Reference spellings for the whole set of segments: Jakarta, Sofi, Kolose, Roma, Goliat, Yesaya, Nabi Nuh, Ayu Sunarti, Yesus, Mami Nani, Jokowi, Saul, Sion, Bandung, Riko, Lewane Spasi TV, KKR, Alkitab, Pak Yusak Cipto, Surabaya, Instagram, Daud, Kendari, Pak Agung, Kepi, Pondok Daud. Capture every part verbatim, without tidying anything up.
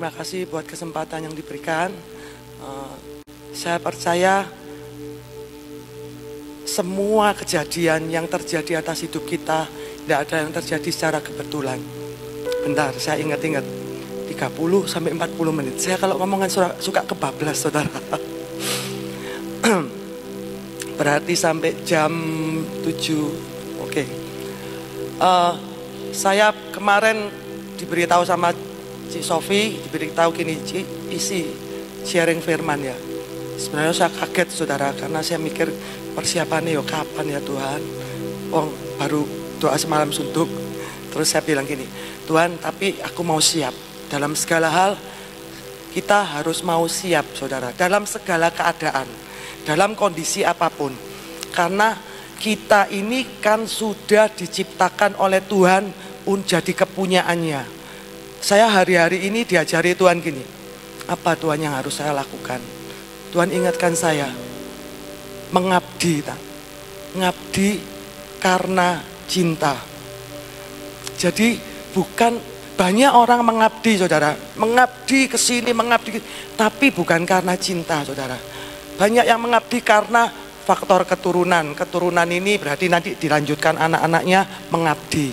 terima kasih buat kesempatan yang diberikan. Uh, saya percaya semua kejadian yang terjadi atas hidup kita tidak ada yang terjadi secara kebetulan. Bentar, saya ingat-ingat tiga puluh sampai empat puluh menit. Saya kalau ngomongan suka kebablas, saudara. Berarti sampai jam tujuh. Oke. Okay. Uh, saya kemarin diberitahu sama Ci Sofi, diberitahu gini, Ci, isi sharing firman ya. Sebenarnya saya kaget, saudara, karena saya mikir persiapannya yo kapan ya Tuhan. Oh, baru doa semalam suntuk. Terus saya bilang gini, Tuhan, tapi aku mau siap. Dalam segala hal, kita harus mau siap, saudara. Dalam segala keadaan, dalam kondisi apapun. Karena kita ini kan sudah diciptakan oleh Tuhan menjadi kepunyaannya. Saya hari-hari ini diajari Tuhan gini, apa Tuhan yang harus saya lakukan? Tuhan ingatkan saya, mengabdi, tak? Mengabdi karena cinta. Jadi bukan banyak orang mengabdi, saudara, mengabdi ke sini, mengabdi, tapi bukan karena cinta, saudara. Banyak yang mengabdi karena faktor keturunan. Keturunan ini berarti nanti dilanjutkan anak-anaknya mengabdi.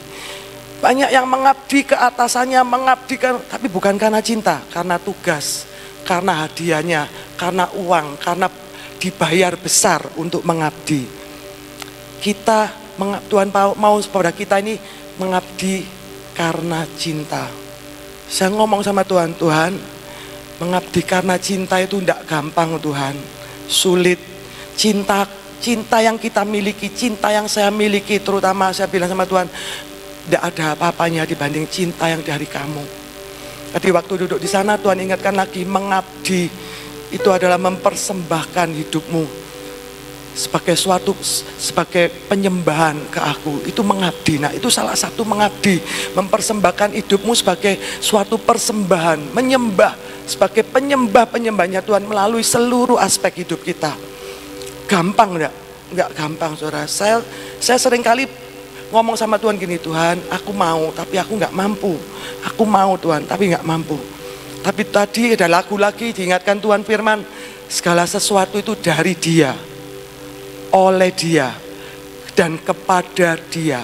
Banyak yang mengabdi ke atasannya, mengabdi, tapi bukan karena cinta, karena tugas, karena hadiahnya, karena uang, karena dibayar besar untuk mengabdi. Kita, Tuhan mau kepada kita ini mengabdi karena cinta. Saya ngomong sama Tuhan, Tuhan, mengabdi karena cinta itu tidak gampang, Tuhan. Sulit. Cinta, cinta yang kita miliki, cinta yang saya miliki, terutama saya bilang sama Tuhan, tidak ada apa-apanya dibanding cinta yang dari kamu. Tadi waktu duduk di sana, Tuhan ingatkan lagi, mengabdi itu adalah mempersembahkan hidupmu sebagai suatu, sebagai penyembahan ke aku. Itu mengabdi. Nah, itu salah satu mengabdi, mempersembahkan hidupmu sebagai suatu persembahan, menyembah sebagai penyembah-penyembahnya Tuhan melalui seluruh aspek hidup kita. Gampang enggak? Enggak gampang, saudara. Saya, saya seringkali ngomong sama Tuhan gini, Tuhan, aku mau tapi aku enggak mampu. Aku mau Tuhan tapi enggak mampu. Tapi tadi ada lagu lagi diingatkan Tuhan firman, segala sesuatu itu dari Dia, oleh Dia, dan kepada Dia.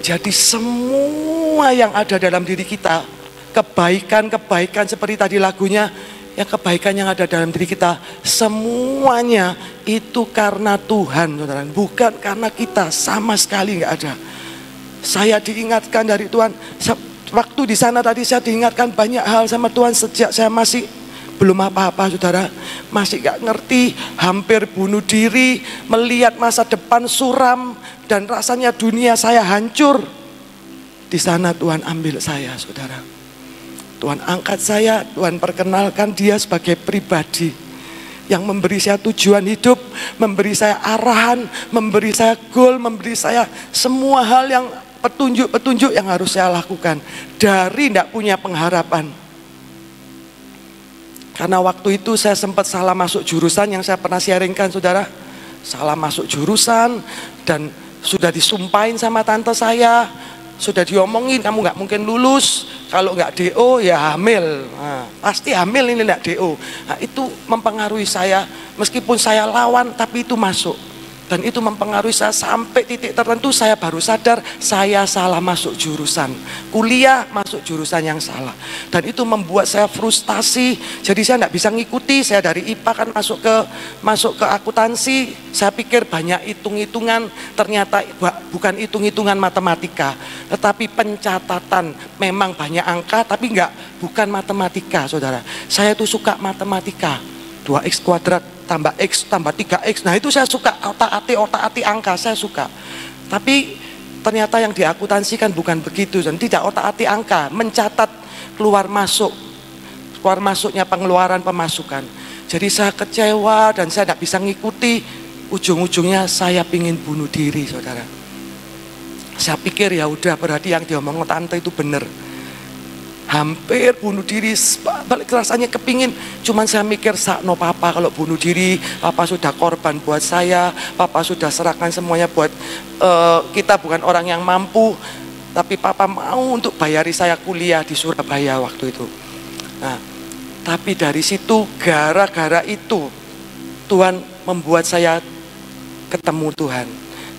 Jadi semua yang ada dalam diri kita, kebaikan-kebaikan seperti tadi lagunya, ya kebaikan yang ada dalam diri kita, semuanya itu karena Tuhan, saudara. Bukan karena kita, sama sekali nggak ada. Saya diingatkan dari Tuhan. Waktu di sana tadi saya diingatkan banyak hal sama Tuhan sejak saya masih belum apa-apa, saudara. Masih gak ngerti, hampir bunuh diri, melihat masa depan suram, dan rasanya dunia saya hancur. Di sana Tuhan ambil saya, saudara. Tuhan angkat saya, Tuhan perkenalkan Dia sebagai pribadi yang memberi saya tujuan hidup, memberi saya arahan, memberi saya goal, memberi saya semua hal yang petunjuk-petunjuk yang harus saya lakukan dari tidak punya pengharapan. Karena waktu itu saya sempat salah masuk jurusan yang saya pernah sharingkan, saudara. Salah masuk jurusan dan sudah disumpahin sama tante saya, sudah diomongin kamu nggak mungkin lulus, kalau nggak D O ya hamil, nah, pasti hamil ini nggak D O. Nah, itu mempengaruhi saya, meskipun saya lawan tapi itu masuk. Dan itu mempengaruhi saya sampai titik tertentu saya baru sadar saya salah masuk jurusan. Kuliah masuk jurusan yang salah. Dan itu membuat saya frustasi. Jadi saya tidak bisa ngikuti. Saya dari I P A kan masuk ke masuk ke akuntansi. Saya pikir banyak hitung-hitungan. Ternyata bukan hitung-hitungan matematika. Tetapi pencatatan. Memang banyak angka tapi enggak, bukan matematika, saudara. Saya itu suka matematika. dua X kuadrat tambah X tambah tiga X. Nah itu saya suka, otak-atik otak-atik angka saya suka. Tapi ternyata yang di akuntansi kan bukan begitu. Dan tidak otak-atik angka, mencatat keluar masuk, keluar masuknya, pengeluaran, pemasukan. Jadi saya kecewa dan saya tidak bisa ngikuti. Ujung-ujungnya saya pingin bunuh diri, saudara. Saya pikir ya udah berarti yang diomong tante itu benar. Hampir bunuh diri, balik rasanya kepingin. Cuman saya mikir, sakno papa kalau bunuh diri, papa sudah korban buat saya, papa sudah serahkan semuanya buat uh, kita bukan orang yang mampu, tapi papa mau untuk bayari saya kuliah di Surabaya waktu itu. Nah, Tapi dari situ, gara-gara itu, Tuhan membuat saya ketemu Tuhan.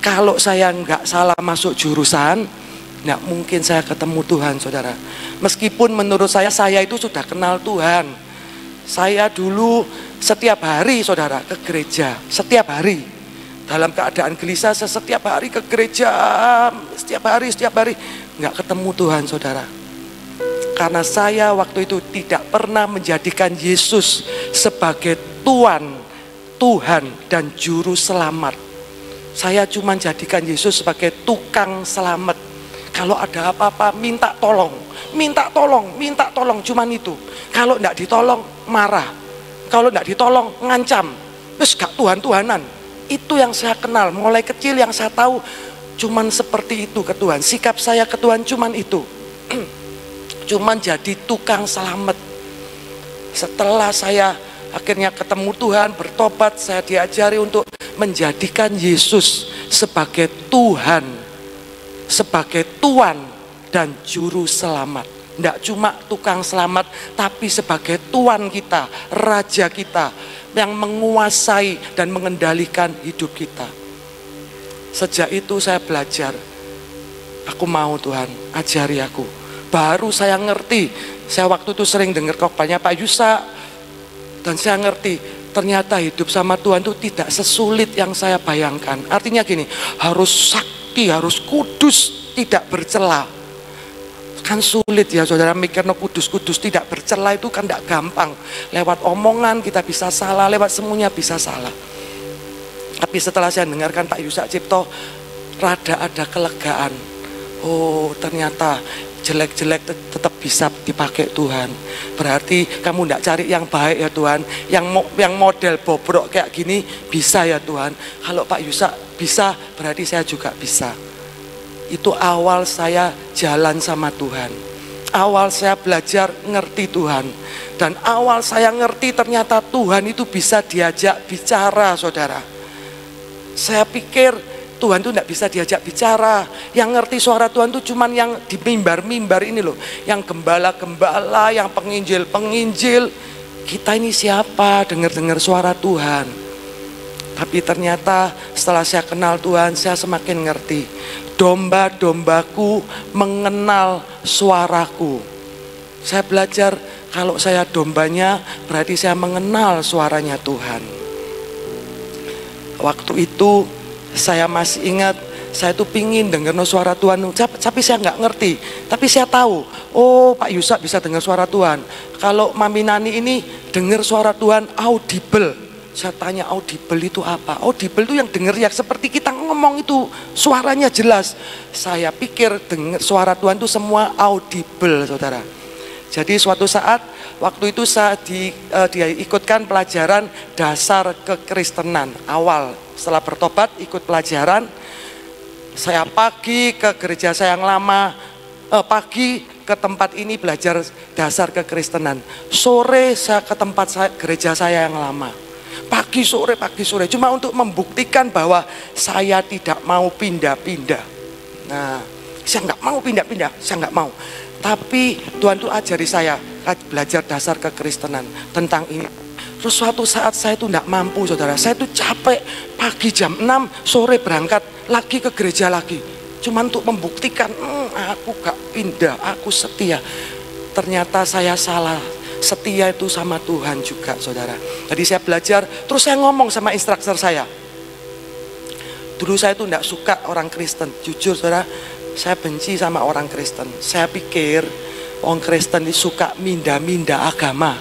Kalau saya nggak salah masuk jurusan, nggak mungkin saya ketemu Tuhan, saudara. Meskipun menurut saya, saya itu sudah kenal Tuhan. Saya dulu setiap hari, saudara, ke gereja. Setiap hari. Dalam keadaan gelisah, saya setiap hari ke gereja. Setiap hari, setiap hari. Nggak ketemu Tuhan, saudara. Karena saya waktu itu tidak pernah menjadikan Yesus sebagai Tuhan, Tuhan dan Juru Selamat. Saya cuma jadikan Yesus sebagai tukang selamat. Kalau ada apa-apa, minta tolong, minta tolong, minta tolong, cuman itu. Kalau tidak ditolong, marah. Kalau tidak ditolong, ngancam. Terus gak Tuhan-Tuhanan. Itu yang saya kenal, mulai kecil yang saya tahu, cuman seperti itu ke Tuhan. Sikap saya ke Tuhan cuman itu. Cuman jadi tukang selamat. Setelah saya akhirnya ketemu Tuhan, bertobat, saya diajari untuk menjadikan Yesus sebagai Tuhan, sebagai Tuhan dan Juru Selamat. Tidak cuma tukang selamat, tapi sebagai Tuhan kita, Raja kita, yang menguasai dan mengendalikan hidup kita. Sejak itu saya belajar, aku mau Tuhan, ajari aku. Baru saya ngerti, saya waktu itu sering dengar khotbahnya Pak Yusak, dan saya ngerti, ternyata hidup sama Tuhan itu tidak sesulit yang saya bayangkan. Artinya gini, harus sakti, harus kudus, tidak bercela. Kan sulit ya saudara, mikirnya kudus-kudus, tidak bercela itu kan tidak gampang. Lewat omongan kita bisa salah, lewat semuanya bisa salah. Tapi setelah saya dengarkan Pak Yusak Cipto, rada ada kelegaan. Oh, ternyata jelek-jelek tetap bisa dipakai Tuhan. Berarti kamu tidak cari yang baik ya Tuhan, yang mo yang model bobrok kayak gini bisa ya Tuhan. Kalau Pak Yusak bisa, berarti saya juga bisa. Itu awal saya jalan sama Tuhan. Awal saya belajar ngerti Tuhan. Dan awal saya ngerti ternyata Tuhan itu bisa diajak bicara, saudara. Saya pikir Tuhan itu tidak bisa diajak bicara. Yang ngerti suara Tuhan itu cuman yang di mimbar-mimbar ini loh, yang gembala-gembala, yang penginjil-penginjil. Kita ini siapa dengar-dengar suara Tuhan? Tapi ternyata setelah saya kenal Tuhan, saya semakin ngerti. Domba-dombaku mengenal suaraku. Saya belajar kalau saya dombanya, berarti saya mengenal suaranya Tuhan. Waktu itu saya masih ingat, saya tuh pingin dengar suara Tuhan, tapi saya nggak ngerti. Tapi saya tahu, oh Pak Yusak bisa dengar suara Tuhan. Kalau Mami Nani ini dengar suara Tuhan audible. Saya tanya audible itu apa? Audible itu yang dengar ya seperti kita ngomong itu, suaranya jelas. Saya pikir dengar suara Tuhan itu semua audible, saudara. Jadi suatu saat, waktu itu saya di, uh, diikutkan pelajaran dasar kekristenan awal. Setelah bertobat, ikut pelajaran. Saya pagi ke gereja saya yang lama, uh, pagi ke tempat ini belajar dasar kekristenan. Sore saya ke tempat saya, gereja saya yang lama. Pagi sore, pagi sore. Cuma untuk membuktikan bahwa saya tidak mau pindah-pindah. Nah, saya nggak mau pindah-pindah, saya nggak mau. Tapi Tuhan itu ajari saya belajar dasar kekristenan tentang ini. Terus suatu saat saya itu tidak mampu, saudara. Saya itu capek, pagi jam enam, sore berangkat, lagi ke gereja lagi. Cuman untuk membuktikan, mmm, aku gak pindah, aku setia. Ternyata saya salah, setia itu sama Tuhan juga, saudara. Tadi saya belajar, terus saya ngomong sama instruktur saya. Dulu saya itu tidak suka orang Kristen, jujur saudara. Saya benci sama orang Kristen. Saya pikir orang Kristen itu suka mindah-mindah agama,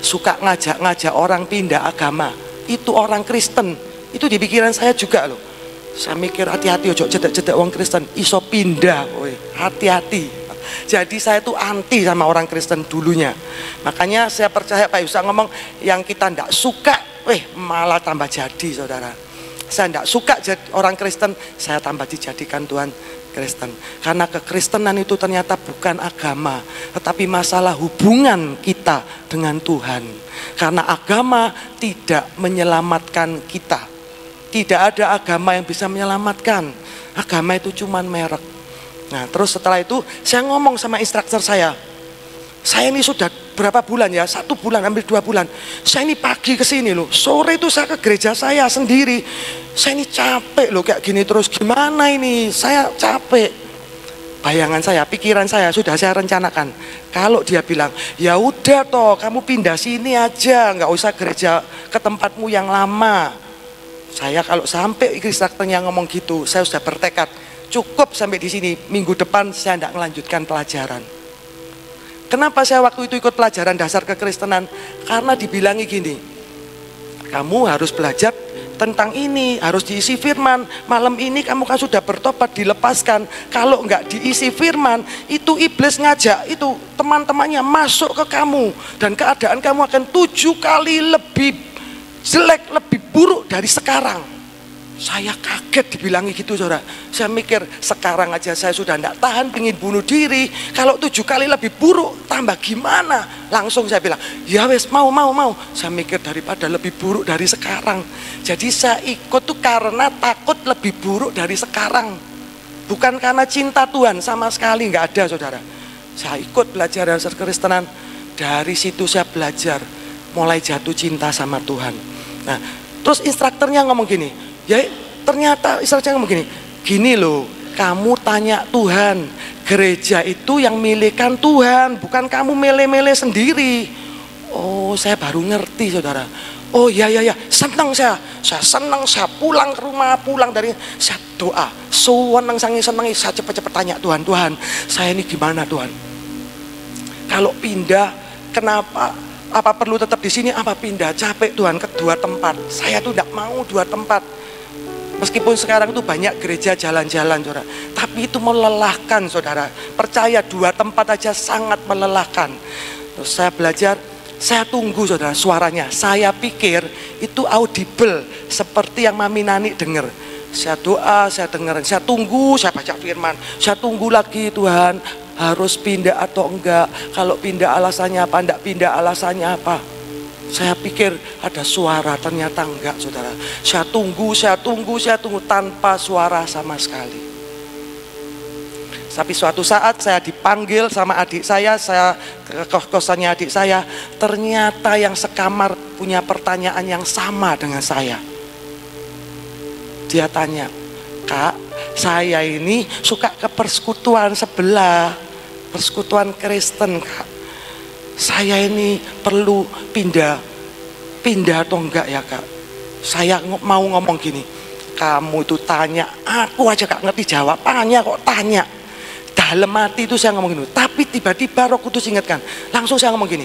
suka ngajak-ngajak orang pindah agama. Itu orang Kristen. Itu di pikiran saya juga loh. Saya mikir hati-hati, ojo cedek-cedek orang Kristen, iso pindah, hati-hati. Jadi saya itu anti sama orang Kristen dulunya. Makanya saya percaya Pak Yusak ngomong, yang kita ndak suka, eh malah tambah jadi, saudara. Saya ndak suka orang Kristen, saya tambah dijadikan Tuhan Kristen. Karena kekristenan itu ternyata bukan agama, tetapi masalah hubungan kita dengan Tuhan. Karena agama tidak menyelamatkan kita. Tidak ada agama yang bisa menyelamatkan. Agama itu cuman merek. Nah, terus setelah itu saya ngomong sama instruktur saya. Saya ini sudah berapa bulan ya, satu bulan hampir dua bulan. Saya ini pagi ke sini loh, sore itu saya ke gereja saya sendiri. Saya ini capek loh kayak gini terus, gimana ini? Saya capek. Bayangan saya, pikiran saya sudah saya rencanakan. Kalau dia bilang, ya udah toh, kamu pindah sini aja, nggak usah gereja ke tempatmu yang lama. Saya kalau sampai Kristakternya ngomong gitu, saya sudah bertekad cukup sampai di sini. Minggu depan saya tidak melanjutkan pelajaran. Kenapa saya waktu itu ikut pelajaran dasar kekristenan? Karena dibilangi gini, kamu harus belajar tentang ini, harus diisi firman. Malam ini kamu kan sudah bertobat, dilepaskan. Kalau nggak diisi firman, itu iblis ngajak itu teman-temannya masuk ke kamu, dan keadaan kamu akan tujuh kali lebih jelek, lebih buruk dari sekarang. Saya kaget dibilangi gitu saudara. Saya mikir sekarang aja saya sudah nggak tahan, pengin bunuh diri. Kalau tujuh kali lebih buruk, tambah gimana? Langsung saya bilang, ya wes mau mau mau. Saya mikir daripada lebih buruk dari sekarang. Jadi saya ikut tuh karena takut lebih buruk dari sekarang. Bukan karena cinta Tuhan sama sekali, nggak ada saudara. Saya ikut belajar dasar kekristenan. Dari situ saya belajar, mulai jatuh cinta sama Tuhan. Nah, terus instrukturnya ngomong gini. Ya ternyata instrukturnya ngomong gini. Gini loh, kamu tanya Tuhan. Gereja itu yang milikan Tuhan, bukan kamu mele-mele sendiri. Oh, saya baru ngerti saudara. Oh ya ya ya, senang saya. Saya senang, saya pulang ke rumah, pulang dari saya doa. Senang sangi senangi, saya cepat-cepat tanya Tuhan, Tuhan, saya ini gimana Tuhan? Kalau pindah, kenapa? Apa perlu tetap di sini? Apa pindah? Capek Tuhan ke dua tempat. Saya tuh tidak mau dua tempat. Meskipun sekarang tuh banyak gereja jalan-jalan saudara, tapi itu melelahkan saudara. Percaya, dua tempat aja sangat melelahkan. Terus saya belajar, saya tunggu saudara suaranya. Saya pikir itu audible, seperti yang Mami Nani dengar. Saya doa, saya dengar, saya tunggu, saya baca firman. Saya tunggu lagi, Tuhan harus pindah atau enggak, kalau pindah alasannya apa, enggak pindah alasannya apa. Saya pikir ada suara, ternyata enggak saudara. Saya tunggu, saya tunggu, saya tunggu tanpa suara sama sekali. Tapi suatu saat saya dipanggil sama adik saya, saya ke kos-kosannya adik saya. Ternyata yang sekamar punya pertanyaan yang sama dengan saya. Dia tanya, Kak, saya ini suka ke persekutuan sebelah, persekutuan Kristen, Kak. Saya ini perlu pindah, pindah atau enggak ya, Kak? Saya mau ngomong gini, kamu itu tanya, aku aja gak ngerti jawabannya kok tanya. Dalam hati itu saya ngomong gini, tapi tiba-tiba Roh Kudus ingatkan. Langsung saya ngomong gini,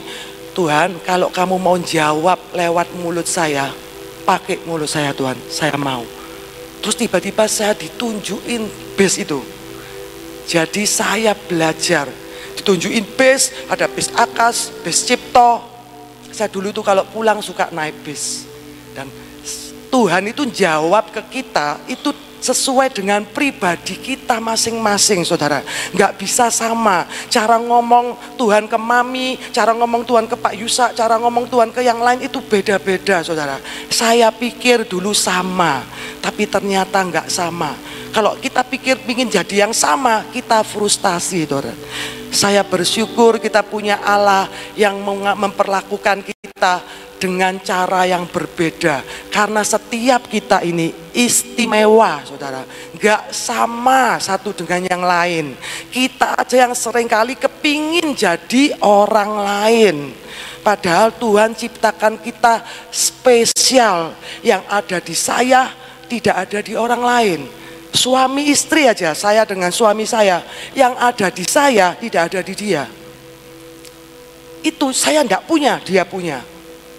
Tuhan, kalau kamu mau jawab lewat mulut saya, pakai mulut saya Tuhan, saya mau. Terus tiba-tiba saya ditunjukin base itu. Jadi saya belajar, ditunjukin base, ada base Akas, base Cipto. Saya dulu itu kalau pulang suka naik base. Dan Tuhan itu jawab ke kita, itu sesuai dengan pribadi kita masing-masing saudara. Nggak bisa sama. Cara ngomong Tuhan ke Mami, cara ngomong Tuhan ke Pak Yusak, cara ngomong Tuhan ke yang lain itu beda-beda saudara. Saya pikir dulu sama, tapi ternyata nggak sama. Kalau kita pikir ingin jadi yang sama, kita frustasi saudara. Saya bersyukur kita punya Allah yang memperlakukan kita dengan cara yang berbeda, karena setiap kita ini istimewa saudara, gak sama satu dengan yang lain. Kita aja yang seringkali kepingin jadi orang lain, padahal Tuhan ciptakan kita spesial. Yang ada di saya tidak ada di orang lain. Suami istri aja, saya dengan suami saya, yang ada di saya tidak ada di dia. Itu saya gak punya, dia punya.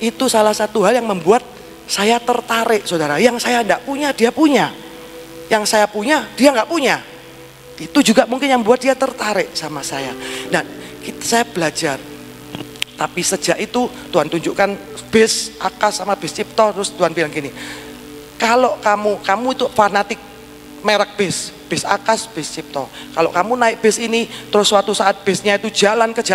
Itu salah satu hal yang membuat saya tertarik saudara. Yang saya tidak punya, dia punya. Yang saya punya, dia nggak punya. Itu juga mungkin yang membuat dia tertarik sama saya. Dan saya belajar. Tapi sejak itu Tuhan tunjukkan base Akas sama base Cipto. Terus Tuhan bilang gini, kalau kamu, kamu itu fanatik merek base, base Akas, base Cipto. Kalau kamu naik base ini, terus suatu saat base-nya itu jalan ke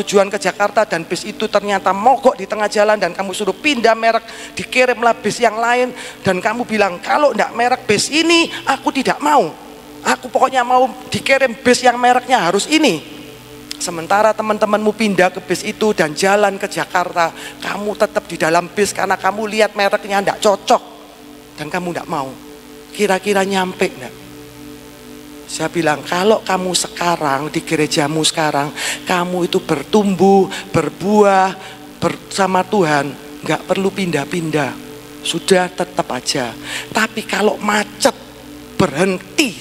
tujuan ke Jakarta, dan base itu ternyata mogok di tengah jalan, dan kamu suruh pindah merek, dikirimlah base yang lain, dan kamu bilang, kalau enggak merek base ini, aku tidak mau. Aku pokoknya mau dikirim base yang mereknya harus ini. Sementara teman-temanmu pindah ke bis itu dan jalan ke Jakarta, kamu tetap di dalam bis karena kamu lihat mereknya tidak cocok dan kamu tidak mau. Kira-kira nyampe enggak? Saya bilang, kalau kamu sekarang, di gerejamu sekarang, kamu itu bertumbuh, berbuah, bersama Tuhan, nggak perlu pindah-pindah, sudah tetap aja. Tapi kalau macet, berhenti,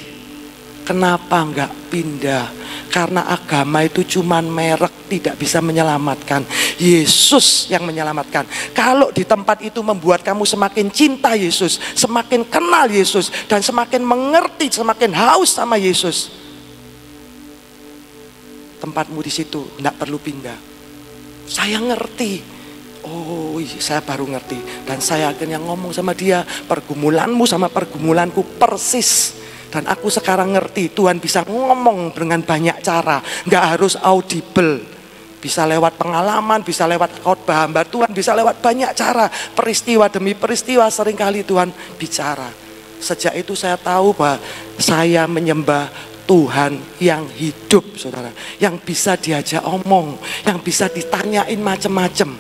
kenapa nggak pindah? Karena agama itu cuman merek, tidak bisa menyelamatkan. Yesus yang menyelamatkan. Kalau di tempat itu membuat kamu semakin cinta Yesus, semakin kenal Yesus, dan semakin mengerti, semakin haus sama Yesus, tempatmu di situ, tidak perlu pindah. Saya ngerti. Oh, saya baru ngerti. Dan saya akhirnya ngomong sama dia, pergumulanmu sama pergumulanku persis. Dan aku sekarang ngerti, Tuhan bisa ngomong dengan banyak cara. Nggak harus audible. Bisa lewat pengalaman, bisa lewat khotbah hamba Tuhan, bisa lewat banyak cara. Peristiwa demi peristiwa seringkali Tuhan bicara. Sejak itu saya tahu bahwa saya menyembah Tuhan yang hidup, saudara. Yang bisa diajak omong, yang bisa ditanyain macam-macam.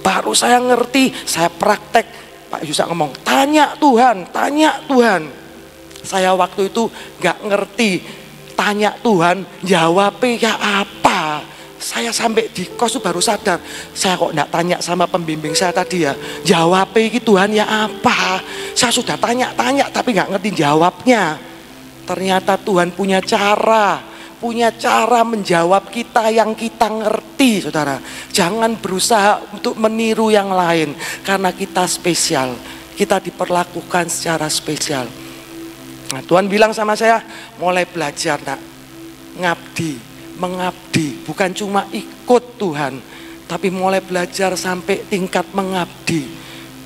Baru saya ngerti, saya praktek. Pak Yusak ngomong, tanya Tuhan, tanya Tuhan. Saya waktu itu nggak ngerti, tanya Tuhan, jawabnya ya apa? Saya sampai di kos baru sadar, saya kok nggak tanya sama pembimbing saya tadi ya, jawabnya Tuhan ya apa? Saya sudah tanya-tanya tapi nggak ngerti jawabnya. Ternyata Tuhan punya cara, punya cara menjawab kita yang kita ngerti, saudara. Jangan berusaha untuk meniru yang lain, karena kita spesial, kita diperlakukan secara spesial. Nah, Tuhan bilang sama saya, mulai belajar nak, ngabdi, mengabdi, bukan cuma ikut Tuhan, tapi mulai belajar sampai tingkat mengabdi.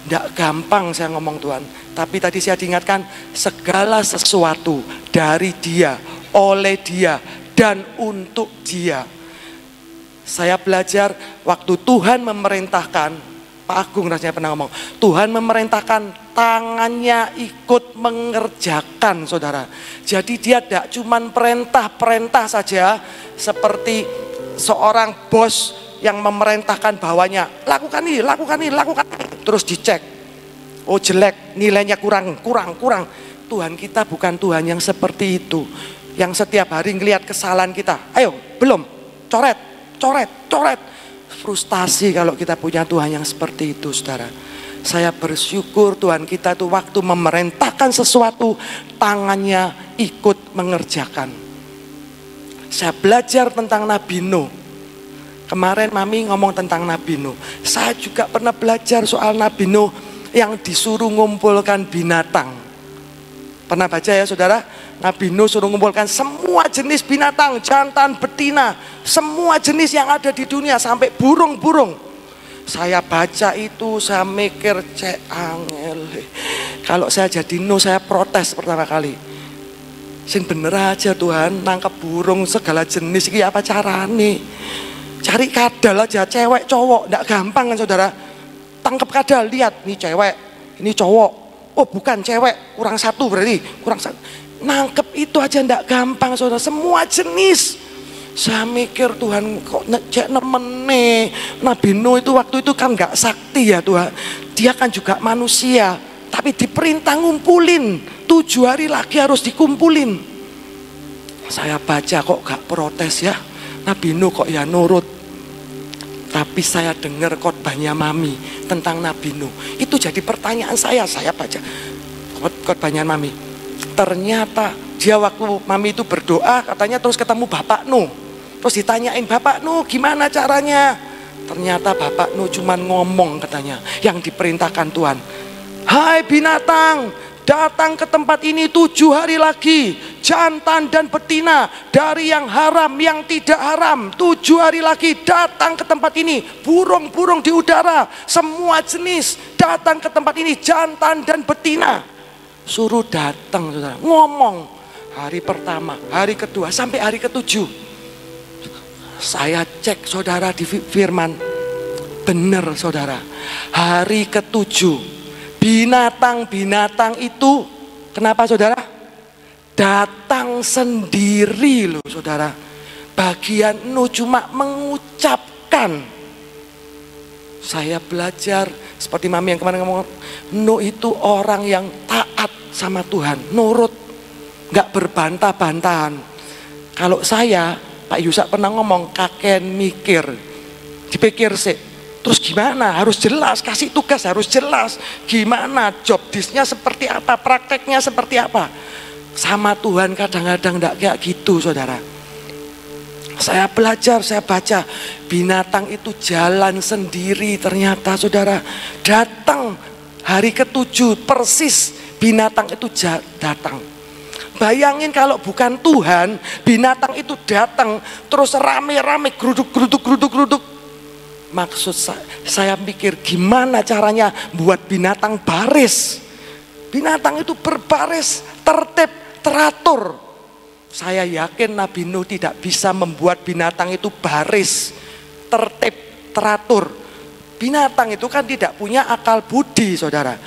Tidak gampang saya ngomong Tuhan, tapi tadi saya diingatkan, segala sesuatu dari Dia, oleh Dia, dan untuk Dia. Saya belajar waktu Tuhan memerintahkan, Pak Agung rasanya pernah ngomong, Tuhan memerintahkan tangannya ikut mengerjakan, saudara. Jadi dia tidak cuma perintah-perintah saja, seperti seorang bos yang memerintahkan bawahannya, lakukan ini, lakukan ini, lakukan ini. Terus dicek, oh jelek, nilainya kurang, kurang, kurang. Tuhan kita bukan Tuhan yang seperti itu, yang setiap hari ngelihat kesalahan kita. Ayo, belum, coret, coret, coret. Frustasi kalau kita punya Tuhan yang seperti itu, saudara. Saya bersyukur Tuhan kita itu waktu memerintahkan sesuatu, tangannya ikut mengerjakan. Saya belajar tentang Nabi Nuh. Kemarin Mami ngomong tentang Nabi Nuh. Saya juga pernah belajar soal Nabi Nuh yang disuruh ngumpulkan binatang. Pernah baca ya, saudara? Nabi Nuh suruh mengumpulkan semua jenis binatang, jantan, betina, semua jenis yang ada di dunia, sampai burung-burung. Saya baca itu, saya mikir, cek angel. Kalau saya jadi Nuh, saya protes pertama kali. Sing bener aja Tuhan, nangkep burung segala jenis, ini apa carane? Cari kadal aja, cewek, cowok, nggak gampang kan saudara? Tangkep kadal, lihat, ini cewek, ini cowok. Oh bukan cewek, kurang satu berarti, kurang satu. Nangkep itu aja ndak gampang saudara, semua jenis. Saya mikir Tuhan kok ngejek nemene. Nabi Nuh itu waktu itu kan nggak sakti ya Tuhan, dia kan juga manusia, tapi diperintah ngumpulin, tujuh hari lagi harus dikumpulin. Saya baca kok gak protes ya, Nabi Nuh kok ya nurut. Tapi saya dengar khotbahnya Mami tentang Nabi Nuh, itu jadi pertanyaan saya. Saya baca khotbahnya Mami, ternyata dia waktu Mami itu berdoa katanya, terus ketemu Bapak Nuh, terus ditanyain, Bapak Nuh gimana caranya? Ternyata Bapak Nuh cuman ngomong katanya, yang diperintahkan Tuhan, hai binatang, datang ke tempat ini tujuh hari lagi, jantan dan betina, dari yang haram yang tidak haram, tujuh hari lagi datang ke tempat ini, burung-burung di udara semua jenis datang ke tempat ini, jantan dan betina. Suruh datang, saudara. Ngomong hari pertama, hari kedua, sampai hari ketujuh. Saya cek saudara di firman, bener saudara, hari ketujuh binatang-binatang itu kenapa saudara? Datang sendiri loh saudara. Bagian Nuh cuma mengucapkan. Saya belajar seperti Mami yang kemarin ngomong, Nuh itu orang yang taat sama Tuhan, nurut, nggak berbantah-bantahan. Kalau saya, Pak Yusak pernah ngomong, kakek mikir, dipikir sih, terus gimana? Harus jelas, kasih tugas harus jelas. Gimana job disknya seperti apa, prakteknya seperti apa? Sama Tuhan kadang-kadang enggak kayak gitu, saudara. Saya belajar, saya baca, binatang itu jalan sendiri ternyata, saudara. Datang hari ketujuh persis binatang itu datang. Bayangin kalau bukan Tuhan, binatang itu datang terus rame-rame, geruduk-geruduk-geruduk-geruduk. Maksud saya, saya pikir gimana caranya buat binatang baris. Binatang itu berbaris, tertib, teratur. Saya yakin Nabi Nuh tidak bisa membuat binatang itu baris, tertib, teratur. Binatang itu kan tidak punya akal budi, saudara.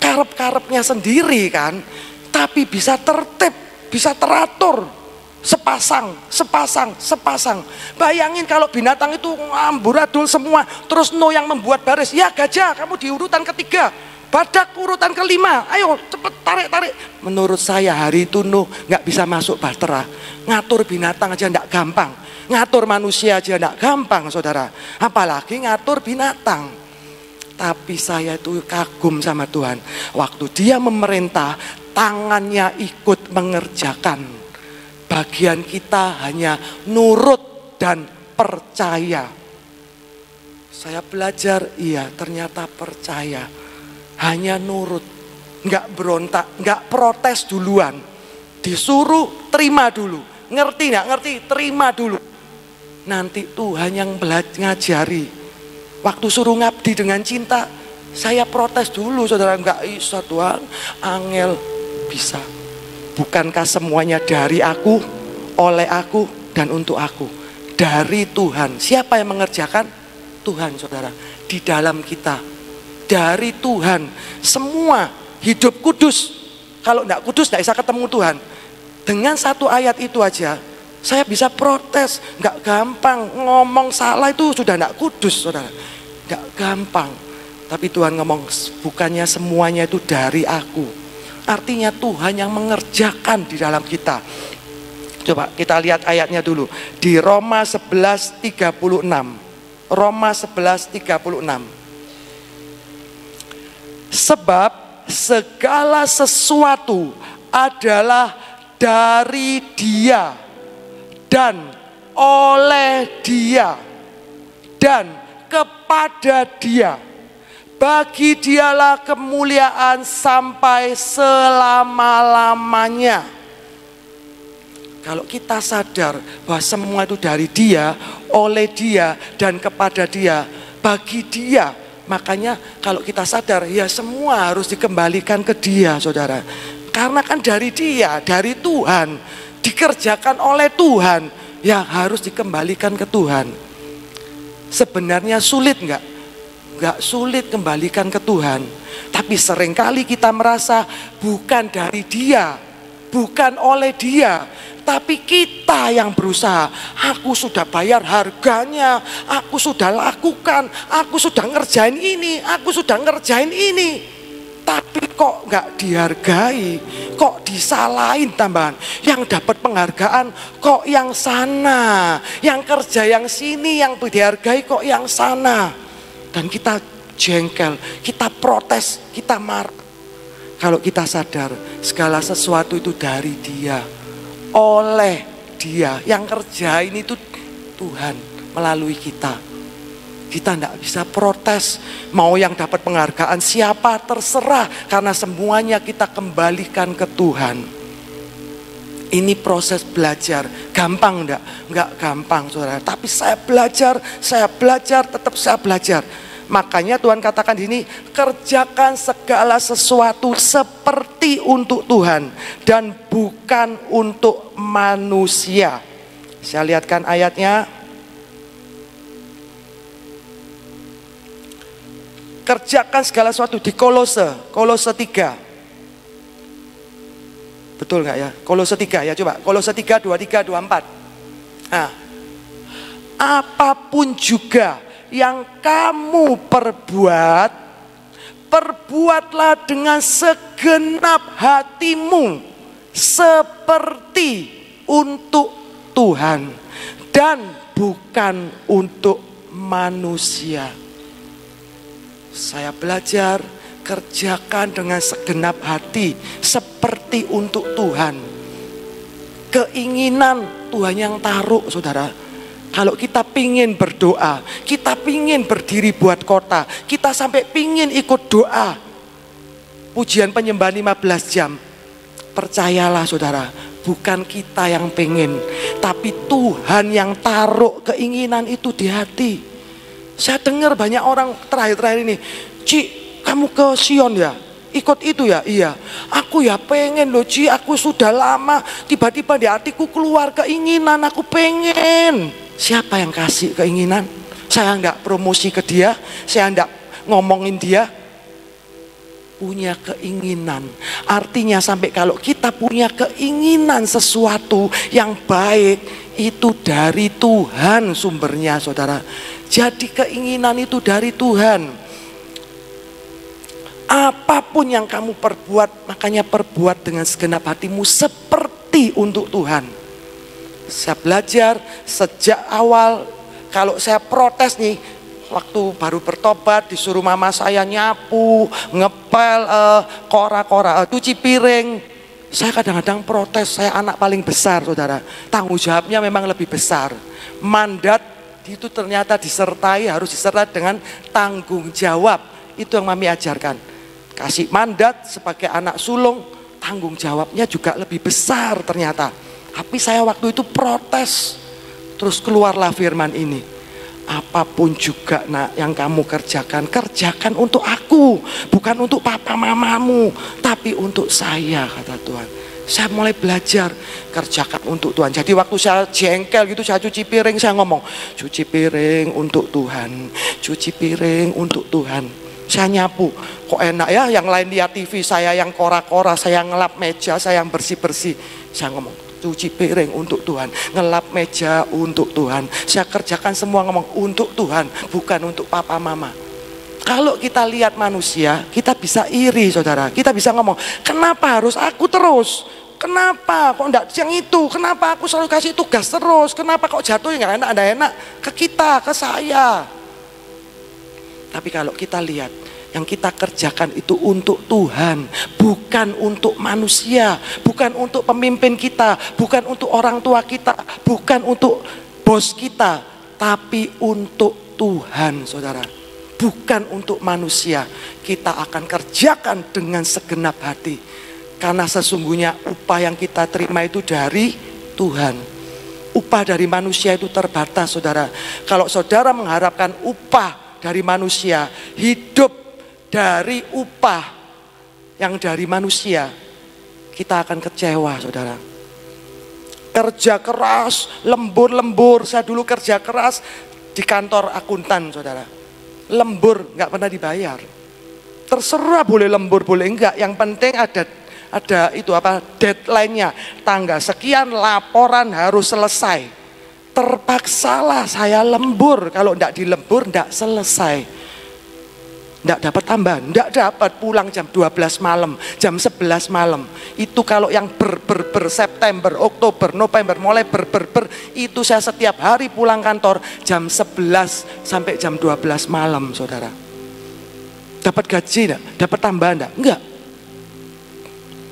Karep-karepnya sendiri kan, tapi bisa tertib, bisa teratur. Sepasang, sepasang, sepasang. Bayangin kalau binatang itu amburadul semua, terus Nuh yang membuat baris. Ya gajah, kamu di urutan ketiga. Badak urutan kelima, ayo cepet tarik-tarik. Menurut saya hari itu Nuh nggak bisa masuk bahtera. Ngatur binatang aja nggak gampang, ngatur manusia aja nggak gampang, saudara. Apalagi ngatur binatang. Tapi saya itu kagum sama Tuhan. Waktu dia memerintah, tangannya ikut mengerjakan. Bagian kita hanya nurut dan percaya. Saya belajar, iya ternyata percaya. Hanya nurut, nggak berontak, nggak protes duluan. Disuruh terima dulu, ngerti nggak ngerti, terima dulu. Nanti Tuhan yang ngajari. Waktu suruh ngabdi dengan cinta, saya protes dulu, saudara. Nggak bisa Tuhan, angel bisa. Bukankah semuanya dari aku, oleh aku, dan untuk aku? Dari Tuhan. Siapa yang mengerjakan? Tuhan, saudara. Di dalam kita. Dari Tuhan, semua hidup kudus. Kalau tidak kudus tidak bisa ketemu Tuhan. Dengan satu ayat itu aja, saya bisa protes, nggak gampang. Ngomong salah itu sudah tidak kudus, saudara. Nggak gampang. Tapi Tuhan ngomong, bukannya semuanya itu dari aku. Artinya Tuhan yang mengerjakan di dalam kita. Coba kita lihat ayatnya dulu di Roma sebelas tiga puluh enam. Roma sebelas tiga puluh enam. Sebab segala sesuatu adalah dari Dia dan oleh Dia dan kepada Dia. Bagi Dialah kemuliaan sampai selama-lamanya. Kalau kita sadar bahwa semua itu dari Dia, oleh Dia, dan kepada Dia, bagi Dia. Makanya kalau kita sadar, ya semua harus dikembalikan ke Dia, saudara. Karena kan dari Dia, dari Tuhan, dikerjakan oleh Tuhan, ya harus dikembalikan ke Tuhan. Sebenarnya sulit nggak? Nggak sulit kembalikan ke Tuhan. Tapi seringkali kita merasa bukan dari Dia, bukan oleh Dia. Tapi kita yang berusaha, aku sudah bayar harganya, aku sudah lakukan, aku sudah ngerjain ini, aku sudah ngerjain ini. Tapi kok gak dihargai, kok disalahin tambahan. Yang dapat penghargaan kok yang sana, yang kerja yang sini, yang dihargai kok yang sana. Dan kita jengkel, kita protes, kita marah. Kalau kita sadar segala sesuatu itu dari Dia, oleh Dia, yang kerjain itu Tuhan melalui kita. Kita tidak bisa protes. Mau yang dapat penghargaan siapa, terserah, karena semuanya kita kembalikan ke Tuhan. Ini proses belajar. Gampang enggak? Enggak gampang, saudara. Tapi saya belajar, saya belajar, tetap saya belajar. Makanya Tuhan katakan di sini, kerjakan segala sesuatu seperti untuk Tuhan dan bukan untuk manusia. Saya lihatkan ayatnya. Kerjakan segala sesuatu di Kolose, Kolose tiga. Betul nggak ya? Kolose tiga ya, coba. Kolose tiga, dua puluh tiga, dua puluh empat. Nah, apapun juga yang kamu perbuat, perbuatlah dengan segenap hatimu seperti untuk Tuhan dan bukan untuk manusia. Saya belajar, kerjakan dengan segenap hati seperti untuk Tuhan. Keinginan Tuhan yang taruh, saudara. Kalau kita pingin berdoa, kita pingin berdiri buat kota, kita sampai pingin ikut doa pujian penyembahan lima belas jam, percayalah saudara, bukan kita yang pengen, tapi Tuhan yang taruh keinginan itu di hati. Saya dengar banyak orang terakhir-terakhir ini, "Ci, kamu ke Sion ya? Ikut itu ya?" "Iya." "Aku ya pengen loh Ci, aku sudah lama, tiba-tiba di hatiku keluar keinginan, aku pengen." Siapa yang kasih keinginan? Saya enggak promosi ke dia, saya enggak ngomongin dia. Punya keinginan, artinya sampai kalau kita punya keinginan sesuatu yang baik, itu dari Tuhan sumbernya saudara. Jadi keinginan itu dari Tuhan. Apapun yang kamu perbuat, makanya perbuat dengan segenap hatimu seperti untuk Tuhan. Saya belajar sejak awal, kalau saya protes nih, waktu baru bertobat disuruh mama saya nyapu, ngepel, eh, kora-kora, eh, cuci piring. Saya kadang-kadang protes, saya anak paling besar saudara. Tanggung jawabnya memang lebih besar. Mandat itu ternyata disertai, harus disertai dengan tanggung jawab. Itu yang mami ajarkan. Kasih mandat sebagai anak sulung, tanggung jawabnya juga lebih besar ternyata. Tapi saya waktu itu protes. Terus keluarlah firman ini, "Apapun juga nak yang kamu kerjakan, kerjakan untuk aku, bukan untuk papa mamamu, tapi untuk saya," kata Tuhan. Saya mulai belajar kerjakan untuk Tuhan. Jadi waktu saya jengkel gitu, saya cuci piring, saya ngomong, "Cuci piring untuk Tuhan, cuci piring untuk Tuhan." Saya nyapu, "Kok enak ya yang lain lihat T V, saya yang kora-kora, saya ngelap meja, saya yang bersih-bersih." Saya ngomong, "Cuci piring untuk Tuhan, ngelap meja untuk Tuhan." Saya kerjakan semua ngomong untuk Tuhan, bukan untuk papa mama. Kalau kita lihat manusia, kita bisa iri saudara. Kita bisa ngomong, "Kenapa harus aku terus? Kenapa kok enggak yang itu? Kenapa aku selalu kasih tugas terus? Kenapa kok jatuhnya enggak enak, enggak enak ke kita, ke saya?" Tapi kalau kita lihat, yang kita kerjakan itu untuk Tuhan, bukan untuk manusia, bukan untuk pemimpin kita, bukan untuk orang tua kita, bukan untuk bos kita, tapi untuk Tuhan, saudara. Bukan untuk manusia. Kita akan kerjakan dengan segenap hati, karena sesungguhnya upah yang kita terima itu dari Tuhan. Upah dari manusia itu terbatas, saudara. Kalau saudara mengharapkan upah dari manusia, hidup dari upah yang dari manusia, kita akan kecewa saudara. Kerja keras, lembur-lembur. Saya dulu kerja keras di kantor akuntan saudara, lembur nggak pernah dibayar. Terserah boleh lembur boleh enggak, yang penting ada ada itu apa deadline-nya, tanggal sekian laporan harus selesai. Terpaksalah saya lembur. Kalau tidak dilembur tidak selesai, tidak dapat tambahan, tidak dapat pulang jam dua belas malam, jam sebelas malam. Itu kalau yang ber, ber, ber September, Oktober, November, mulai ber, ber, ber itu saya setiap hari pulang kantor jam sebelas sampai jam dua belas malam saudara. Dapat gaji tidak? Dapat tambahan tidak? Enggak.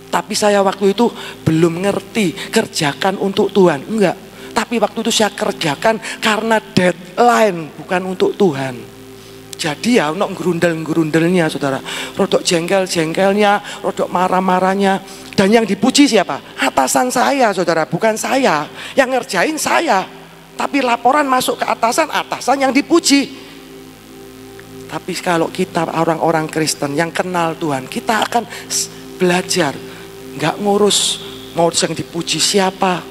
Tapi saya waktu itu belum ngerti kerjakan untuk Tuhan, enggak. Tapi waktu itu saya kerjakan karena deadline, bukan untuk Tuhan. Jadi ya untuk gerundel-gerundelnya saudara, rodok jengkel-jengkelnya, rodok marah-marahnya. Dan yang dipuji siapa? Atasan saya saudara, bukan saya. Yang ngerjain saya, tapi laporan masuk ke atasan, atasan yang dipuji. Tapi kalau kita orang-orang Kristen yang kenal Tuhan, kita akan belajar nggak ngurus mau yang dipuji siapa,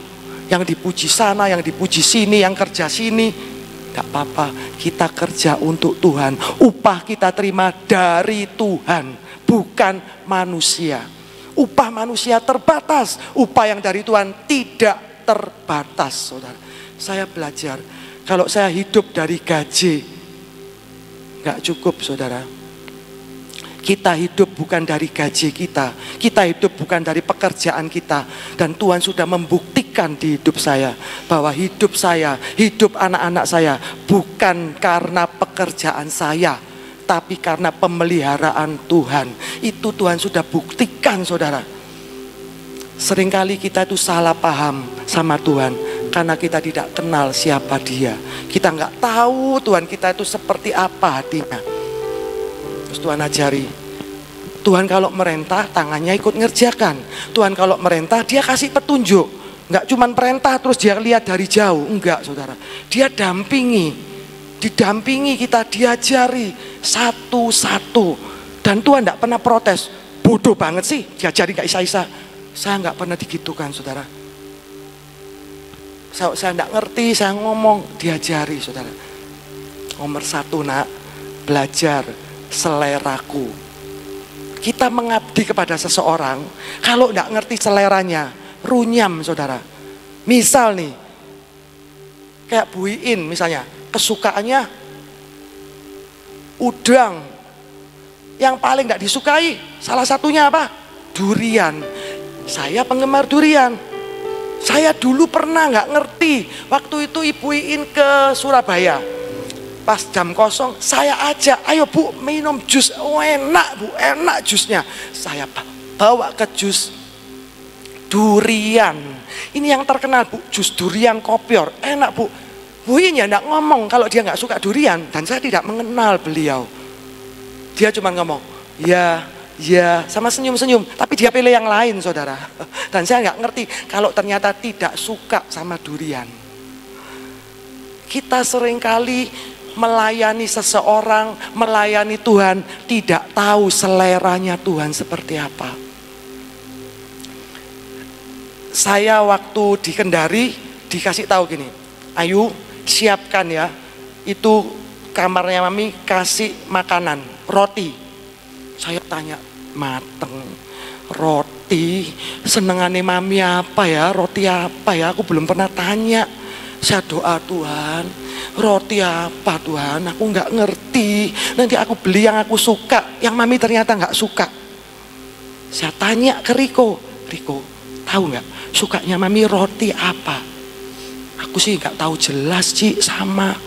yang dipuji sana, yang dipuji sini, yang kerja sini. Gak apa-apa, kita kerja untuk Tuhan. Upah kita terima dari Tuhan, bukan manusia. Upah manusia terbatas, upah yang dari Tuhan tidak terbatas saudara. Saya belajar, kalau saya hidup dari gaji, nggak cukup saudara. Kita hidup bukan dari gaji kita, kita hidup bukan dari pekerjaan kita. Dan Tuhan sudah membuktikan di hidup saya, bahwa hidup saya, hidup anak-anak saya, bukan karena pekerjaan saya, tapi karena pemeliharaan Tuhan. Itu Tuhan sudah buktikan saudara. Seringkali kita itu salah paham sama Tuhan, karena kita tidak kenal siapa Dia. Kita nggak tahu Tuhan kita itu seperti apa hatinya. Terus Tuhan ajari, Tuhan kalau merintah tangannya ikut ngerjakan. Tuhan kalau merintah Dia kasih petunjuk. Enggak cuma perintah terus Dia lihat dari jauh. Enggak saudara, Dia dampingi. Didampingi kita, diajari satu-satu. Dan Tuhan enggak pernah protes. Bodoh banget sih, diajari enggak isa-isa. Saya enggak pernah digitukan saudara. Saya, saya enggak ngerti, saya ngomong, diajari saudara. Nomor satu nak, belajar seleraku. Kita mengabdi kepada seseorang, kalau tidak ngerti seleranya, runyam saudara. Misal nih, kayak Bu Iin misalnya, kesukaannya udang. Yang paling tidak disukai, salah satunya apa? Durian. Saya penggemar durian. Saya dulu pernah nggak ngerti. Waktu itu Ibu Iin ke Surabaya, pas jam kosong saya ajak, ayo Bu minum jus. Oh, enak Bu, enak jusnya. Saya bawa ke jus durian. Ini yang terkenal Bu, jus durian kopior. Enak Bu. Bu ini enggak ngomong kalau dia enggak suka durian, dan saya tidak mengenal beliau. Dia cuma ngomong, "Ya, ya," sama senyum-senyum, tapi dia pilih yang lain, Saudara. Dan saya enggak ngerti kalau ternyata tidak suka sama durian. Kita seringkali melayani seseorang, melayani Tuhan, tidak tahu seleranya Tuhan seperti apa. Saya waktu di Kendari dikasih tahu gini, ayo siapkan ya, itu kamarnya Mami, kasih makanan, roti. Saya tanya, mateng, roti, senengane Mami apa ya, roti apa ya, aku belum pernah tanya. Saya doa, Tuhan roti apa Tuhan, aku nggak ngerti, nanti aku beli yang aku suka. Yang Mami ternyata nggak suka. Saya tanya ke Riko, Riko tahu nggak sukanya Mami roti apa? Aku sih nggak tahu jelas Ci, sama,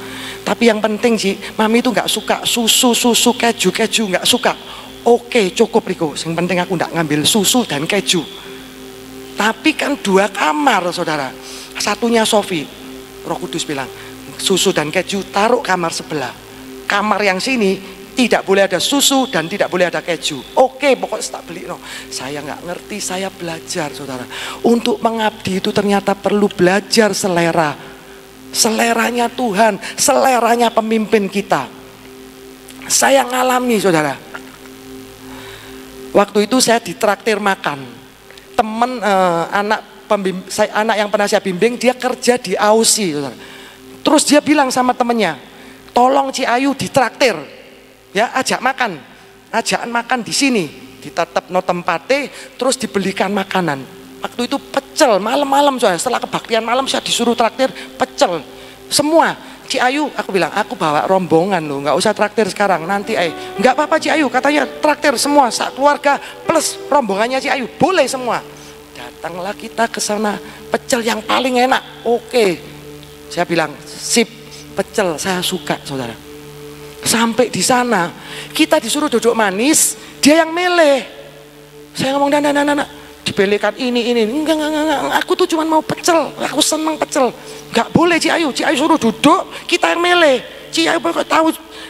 tapi yang penting Ci, Mami itu nggak suka susu, susu keju, keju nggak suka. Oke cukup Riko, yang penting aku nggak ngambil susu dan keju. Tapi kan dua kamar saudara, satunya Sofi. Roh Kudus bilang, susu dan keju taruh kamar sebelah. Kamar yang sini tidak boleh ada susu dan tidak boleh ada keju. Oke, pokoknya tak beli no. Saya nggak ngerti, saya belajar saudara. Untuk mengabdi itu ternyata perlu belajar selera. Seleranya Tuhan, seleranya pemimpin kita. Saya ngalami saudara. Waktu itu saya ditraktir makan. Temen eh, anak Pembim, saya, anak yang pernah saya bimbing, dia kerja di A U S I. Terus dia bilang sama temennya, tolong Ci Ayu ditraktir, ya ajak makan, ajakan makan di sini, ditetep no tempate, terus dibelikan makanan. Waktu itu pecel, malam-malam soalnya, setelah kebaktian malam saya disuruh traktir pecel, semua. Ci Ayu, aku bilang, aku bawa rombongan loh, nggak usah traktir sekarang, nanti eh nggak apa-apa Ci Ayu, katanya traktir semua, sak keluarga plus rombongannya Ci Ayu, boleh semua. Datanglah kita ke sana, pecel yang paling enak. Oke, saya bilang sip, pecel saya suka saudara. Sampai di sana kita disuruh duduk manis, dia yang meleh. Saya ngomong, dan dan dan dipelekan ini ini enggak, enggak enggak aku tuh cuma mau pecel, aku seneng pecel. Enggak boleh Ci Ayu, Ci Ayu suruh duduk, kita yang meleh. Ci Ayu tahu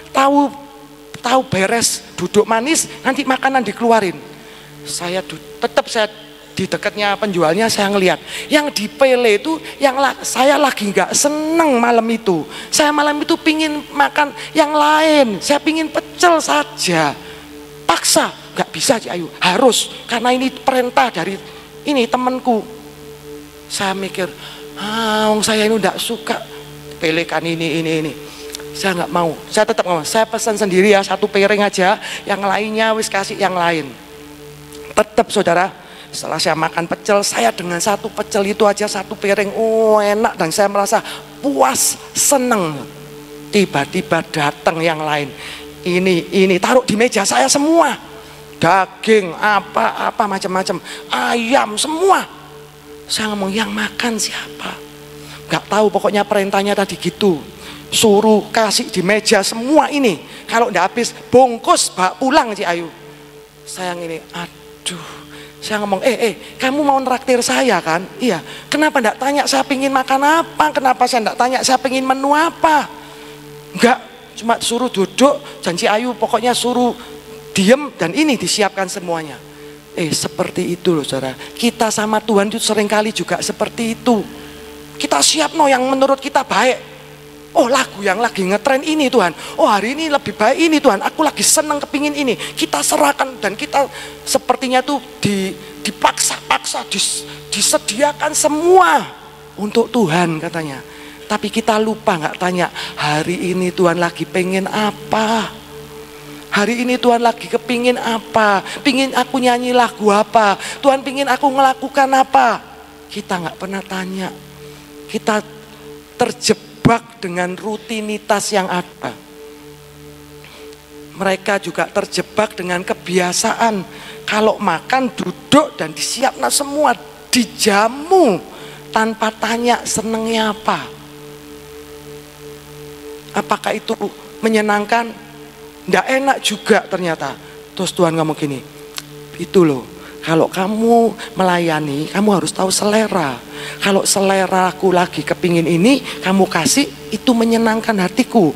tahu tahu beres duduk manis, nanti makanan dikeluarin. Saya tetap saya di dekatnya penjualnya, saya ngelihat yang dipele itu yang la, saya lagi nggak seneng malam itu. Saya malam itu pingin makan yang lain, saya pingin pecel saja. Paksa nggak bisa Ci Ayu, harus, karena ini perintah dari ini temanku. Saya mikir, ah, saya ini nggak suka pelekan ini ini ini. Saya nggak mau, saya tetap nggak mau. Saya pesan sendiri ya, satu piring aja, yang lainnya wis kasih yang lain. Tetap saudara. Setelah saya makan pecel, saya dengan satu pecel itu aja, satu piring, oh enak, dan saya merasa puas, seneng. Tiba-tiba datang yang lain, ini, ini, taruh di meja saya semua, daging, apa-apa, macam-macam, ayam, semua. Saya ngomong, yang makan siapa? Gak tahu, pokoknya perintahnya tadi gitu, suruh kasih di meja semua ini, kalau ndak habis bungkus bak pulang Ci Ayu. Sayang ini, aduh, saya ngomong, eh eh kamu mau nraktir saya kan? Iya. Kenapa ndak tanya saya pingin makan apa? Kenapa saya ndak tanya saya pingin menu apa? Enggak, cuma suruh duduk, janji Ayu pokoknya suruh diem dan ini disiapkan semuanya. Eh, seperti itu loh saudara, kita sama Tuhan itu seringkali juga seperti itu. Kita siap no yang menurut kita baik. Oh, lagu yang lagi ngetren ini Tuhan. Oh, hari ini lebih baik ini Tuhan. Aku lagi senang kepingin ini. Kita serahkan dan kita sepertinya tuh dipaksa-paksa, disediakan semua untuk Tuhan katanya. Tapi kita lupa nggak tanya, hari ini Tuhan lagi pengen apa? Hari ini Tuhan lagi kepingin apa? Pingin aku nyanyi lagu apa? Tuhan pingin aku ngelakukan apa? Kita nggak pernah tanya. Kita terjebak dengan rutinitas yang ada. Mereka juga terjebak dengan kebiasaan. Kalau makan duduk dan disiapkan semua, dijamu tanpa tanya senengnya apa. Apakah itu menyenangkan? Nggak enak juga ternyata. Terus Tuhan ngomong gini, itu loh, kalau kamu melayani, kamu harus tahu selera. Kalau selera aku lagi kepingin ini, kamu kasih, itu menyenangkan hatiku.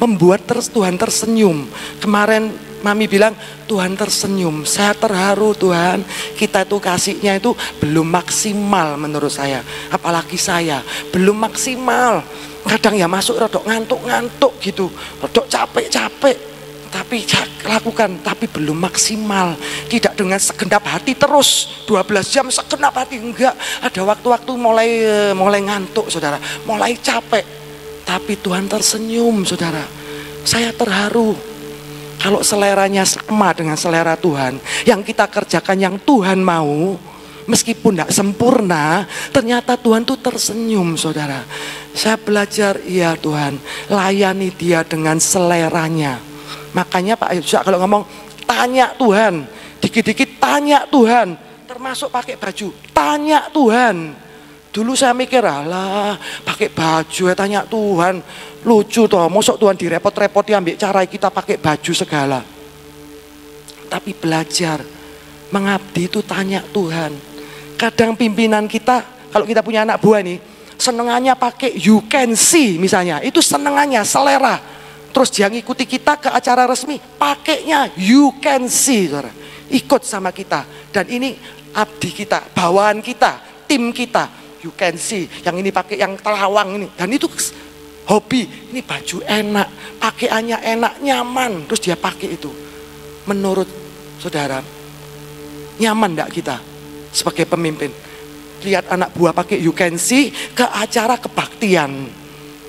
Membuat terus Tuhan tersenyum. Kemarin Mami bilang, Tuhan tersenyum. Saya terharu Tuhan, kita itu kasihnya itu belum maksimal menurut saya. Apalagi saya, belum maksimal. Kadang ya masuk rodok ngantuk-ngantuk gitu, rodok capek-capek. Tapi lakukan, tapi belum maksimal. Tidak dengan segenap hati terus dua belas jam segenap hati, enggak. Ada waktu-waktu mulai mulai ngantuk saudara, mulai capek. Tapi Tuhan tersenyum saudara. Saya terharu. Kalau seleranya sama dengan selera Tuhan, yang kita kerjakan yang Tuhan mau, meskipun tidak sempurna, ternyata Tuhan tuh tersenyum saudara. Saya belajar, iya Tuhan, layani dia dengan seleranya. Makanya Pak Yusak kalau ngomong, tanya Tuhan, dikit-dikit tanya Tuhan, termasuk pakai baju, tanya Tuhan. Dulu saya mikir, alah pakai baju ya tanya Tuhan, lucu toh, mosok Tuhan direpot-repoti ambil cara kita pakai baju segala. Tapi belajar, mengabdi itu tanya Tuhan. Kadang pimpinan kita, kalau kita punya anak buah nih, senengannya pakai you can see misalnya, itu senengannya, selera. Terus dia ngikuti kita ke acara resmi, pakainya you can see, saudara. Ikut sama kita. Dan ini abdi kita, bawaan kita, tim kita. You can see, yang ini pakai yang telawang ini. Dan itu hobi, ini baju enak, pakaiannya enak, nyaman. Terus dia pakai itu. Menurut saudara, nyaman enggak kita sebagai pemimpin? Lihat anak buah pakai you can see ke acara kebaktian.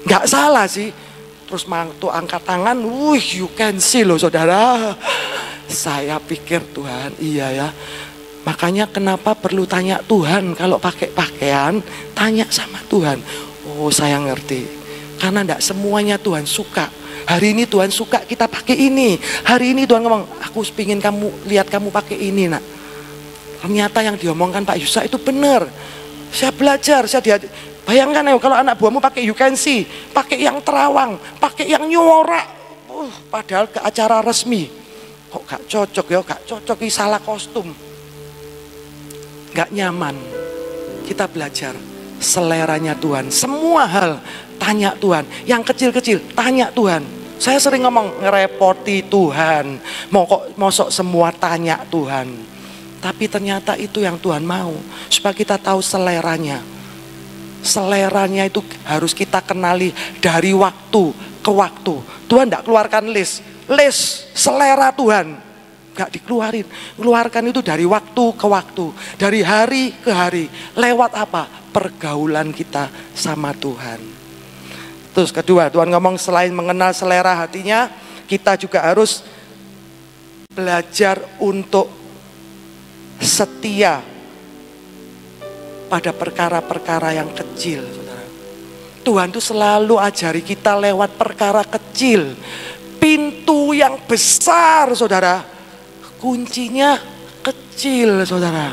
Enggak salah sih. Terus mantu angkat tangan, wuh you can see loh saudara. Saya pikir Tuhan, iya ya. Makanya kenapa perlu tanya Tuhan, kalau pakai pakaian, tanya sama Tuhan. Oh saya ngerti, karena enggak semuanya Tuhan suka. Hari ini Tuhan suka kita pakai ini. Hari ini Tuhan ngomong, aku pingin kamu lihat kamu pakai ini nak. Ternyata yang diomongkan Pak Yusak itu benar. Saya belajar, saya dia. Bayangkan ya, kalau anak buahmu pakai you can see, pakai yang terawang, pakai yang nyorak, uh, padahal ke acara resmi, kok gak cocok ya, gak cocok, salah kostum, gak nyaman. Kita belajar seleranya Tuhan, semua hal tanya Tuhan, yang kecil-kecil tanya Tuhan. Saya sering ngomong ngerepoti Tuhan, mau kok mosok semua tanya Tuhan, tapi ternyata itu yang Tuhan mau supaya kita tahu seleranya. Seleranya itu harus kita kenali dari waktu ke waktu. Tuhan tidak keluarkan list, list selera Tuhan nggak dikeluarin. Keluarkan itu dari waktu ke waktu, dari hari ke hari. Lewat apa? Pergaulan kita sama Tuhan. Terus kedua, Tuhan ngomong selain mengenal selera hatinya, kita juga harus belajar untuk setia pada perkara-perkara yang kecil, saudara. Tuhan itu selalu ajari kita lewat perkara kecil. Pintu yang besar, saudara, kuncinya kecil, saudara.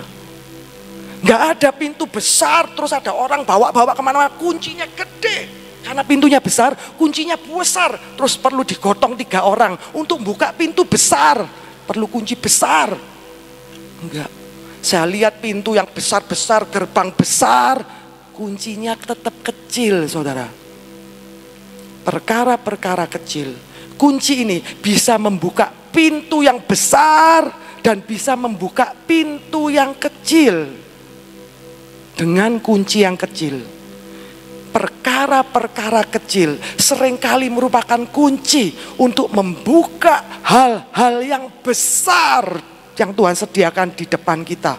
Nggak ada pintu besar terus ada orang bawa-bawa kemana-mana, kuncinya gede. Karena pintunya besar, kuncinya besar, terus perlu digotong tiga orang. Untuk buka pintu besar perlu kunci besar. Enggak, saya lihat pintu yang besar-besar, gerbang besar, kuncinya tetap kecil, saudara. Perkara-perkara kecil, kunci ini bisa membuka pintu yang besar dan bisa membuka pintu yang kecil. Dengan kunci yang kecil, perkara-perkara kecil seringkali merupakan kunci untuk membuka hal-hal yang besar yang Tuhan sediakan di depan kita.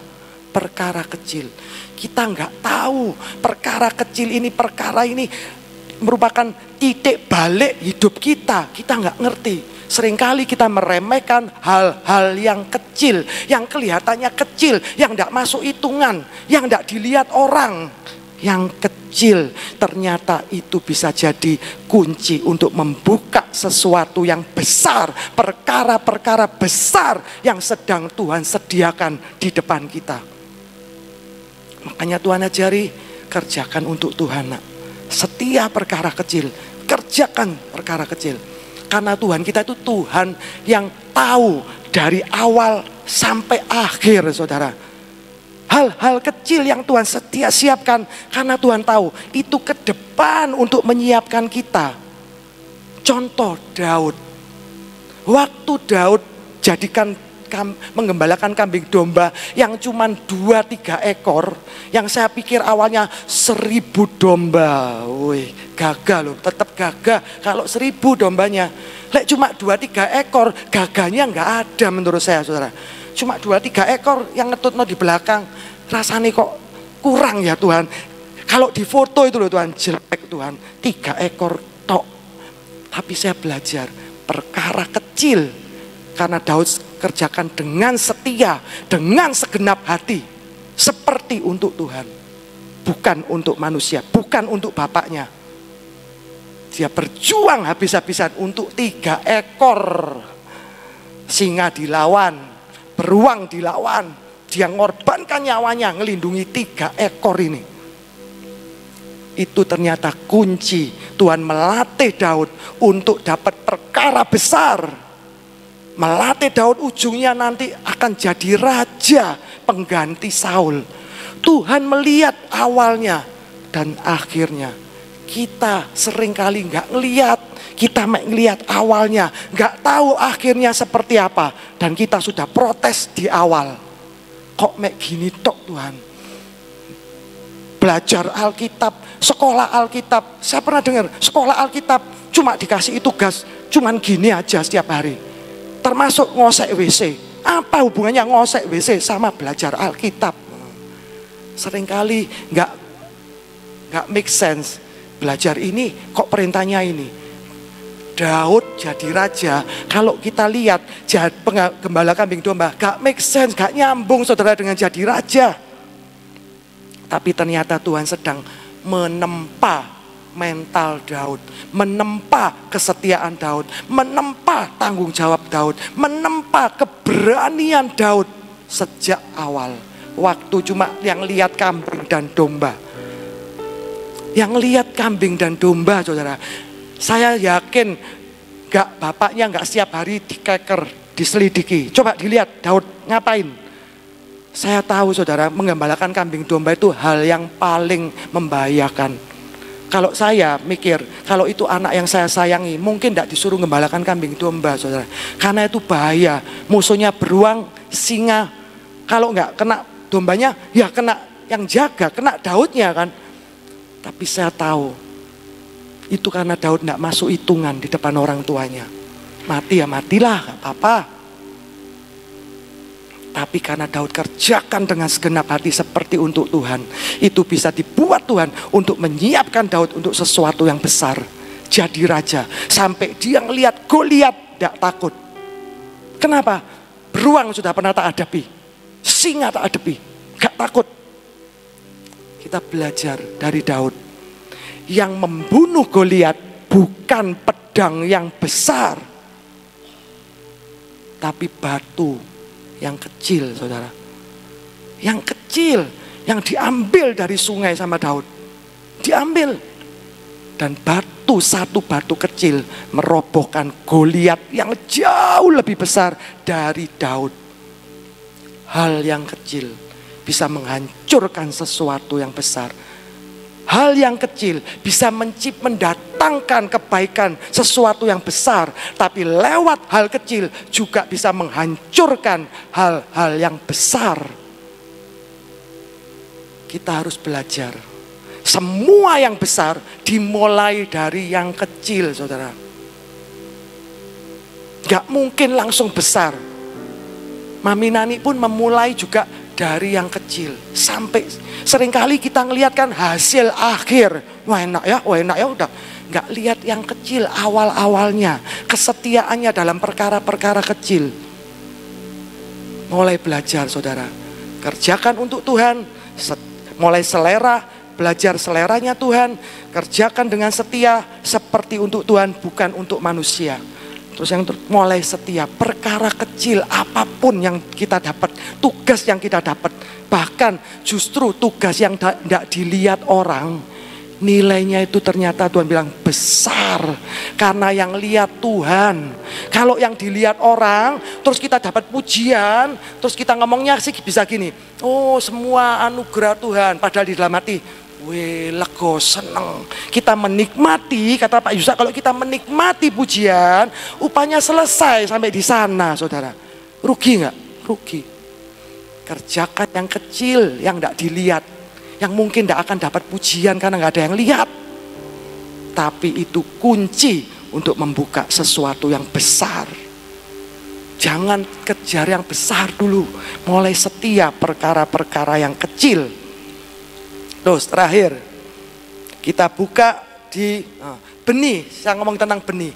Perkara kecil, kita nggak tahu perkara kecil ini, perkara ini merupakan titik balik hidup kita. Kita nggak ngerti. Seringkali kita meremehkan hal-hal yang kecil, yang kelihatannya kecil, yang nggak masuk hitungan, yang nggak dilihat orang. Yang kecil ternyata itu bisa jadi kunci untuk membuka sesuatu yang besar, perkara-perkara besar yang sedang Tuhan sediakan di depan kita. Makanya Tuhan ajari, kerjakan untuk Tuhan nak. Setiap perkara kecil, kerjakan perkara kecil. Karena Tuhan kita itu Tuhan yang tahu dari awal sampai akhir, saudara. Hal-hal kecil yang Tuhan setia siapkan, karena Tuhan tahu itu ke depan untuk menyiapkan kita. Contoh Daud. Waktu Daud jadikan kam, menggembalakan kambing domba yang cuman dua tiga ekor, yang saya pikir awalnya seribu domba. Wih, gagal loh, tetap gagal kalau seribu dombanya. Lek cuma dua tiga ekor, gaganya nggak ada menurut saya, saudara. Cuma dua tiga ekor yang ngetutno di belakang, rasanya kok kurang ya Tuhan. Kalau di foto itu loh Tuhan, jelek Tuhan, tiga ekor tok. Tapi saya belajar perkara kecil, karena Daud kerjakan dengan setia, dengan segenap hati, seperti untuk Tuhan, bukan untuk manusia, bukan untuk bapaknya. Dia berjuang habis-habisan untuk tiga ekor singa dilawan, beruang dilawan, dia ngorbankan nyawanya ngelindungi tiga ekor ini. Itu ternyata kunci. Tuhan melatih Daud untuk dapat perkara besar, melatih Daud ujungnya nanti akan jadi raja pengganti Saul. Tuhan melihat awalnya dan akhirnya. Kita seringkali nggak ngelihat, kita ngelihat awalnya, nggak tahu akhirnya seperti apa, dan kita sudah protes di awal. Kok mek gini tok Tuhan? Belajar Alkitab, sekolah Alkitab, saya pernah dengar sekolah Alkitab cuma dikasih tugas, cuman gini aja setiap hari. Termasuk ngosek W C. Apa hubungannya ngosek W C sama belajar Alkitab? Seringkali nggak nggak make sense. Belajar ini kok perintahnya ini. Daud jadi raja, kalau kita lihat penggembala kambing domba, gak make sense, gak nyambung saudara dengan jadi raja. Tapi ternyata Tuhan sedang menempa mental Daud, menempa kesetiaan Daud, menempa tanggung jawab Daud, menempa keberanian Daud sejak awal. Waktu cuma yang lihat kambing dan domba, yang lihat kambing dan domba, saudara. Saya yakin gak, bapaknya gak setiap hari dikeker, diselidiki. Coba dilihat Daud ngapain. Saya tahu saudara, menggembalakan kambing domba itu hal yang paling membahayakan. Kalau saya mikir, kalau itu anak yang saya sayangi, mungkin gak disuruh gembalakan kambing domba, saudara. Karena itu bahaya. Musuhnya beruang, singa. Kalau gak kena dombanya, ya kena yang jaga, kena Daudnya kan. Tapi saya tahu itu karena Daud tidak masuk hitungan di depan orang tuanya. Mati ya matilah, gak apa-apa. Tapi karena Daud kerjakan dengan segenap hati seperti untuk Tuhan, itu bisa dibuat Tuhan untuk menyiapkan Daud untuk sesuatu yang besar. Jadi raja, sampai dia ngelihat Goliat tidak takut. Kenapa? Beruang sudah pernah tak hadapi, singa tak hadapi, gak takut. Kita belajar dari Daud. yang membunuh Goliat bukan pedang yang besar, tapi batu yang kecil, saudara. Yang kecil, yang diambil dari sungai sama Daud. Diambil. Dan batu, satu batu kecil merobohkan Goliat yang jauh lebih besar dari Daud. Hal yang kecil bisa menghancurkan sesuatu yang besar. Hal yang kecil bisa mencip mendatangkan kebaikan sesuatu yang besar, tapi lewat hal kecil juga bisa menghancurkan hal-hal yang besar. Kita harus belajar. Semua yang besar dimulai dari yang kecil, saudara. Gak mungkin langsung besar. Mami Nani pun memulai juga dari yang kecil. Sampai seringkali kita ngelihat kan hasil akhir, wah enak ya, wah enak ya, udah nggak lihat yang kecil, awal-awalnya kesetiaannya dalam perkara-perkara kecil. Mulai belajar, saudara, kerjakan untuk Tuhan, mulai selera, belajar seleranya Tuhan, kerjakan dengan setia seperti untuk Tuhan, bukan untuk manusia. Terus yang mulai setia, perkara kecil apapun yang kita dapat, tugas yang kita dapat, bahkan justru tugas yang tidak dilihat orang, nilainya itu ternyata Tuhan bilang besar, karena yang lihat Tuhan. Kalau yang dilihat orang, terus kita dapat pujian, terus kita ngomongnya sih bisa gini, oh semua anugerah Tuhan, padahal di dalam hati, weh lego, seneng. Kita menikmati, kata Pak Yusak, kalau kita menikmati pujian, upahnya selesai sampai di sana, saudara. Rugi nggak? Rugi. Kerjakan yang kecil, yang tidak dilihat, yang mungkin tidak akan dapat pujian karena nggak ada yang lihat. Tapi itu kunci untuk membuka sesuatu yang besar. Jangan kejar yang besar dulu, mulai setia perkara-perkara yang kecil. Terus terakhir kita buka di benih. Saya ngomong tentang benih.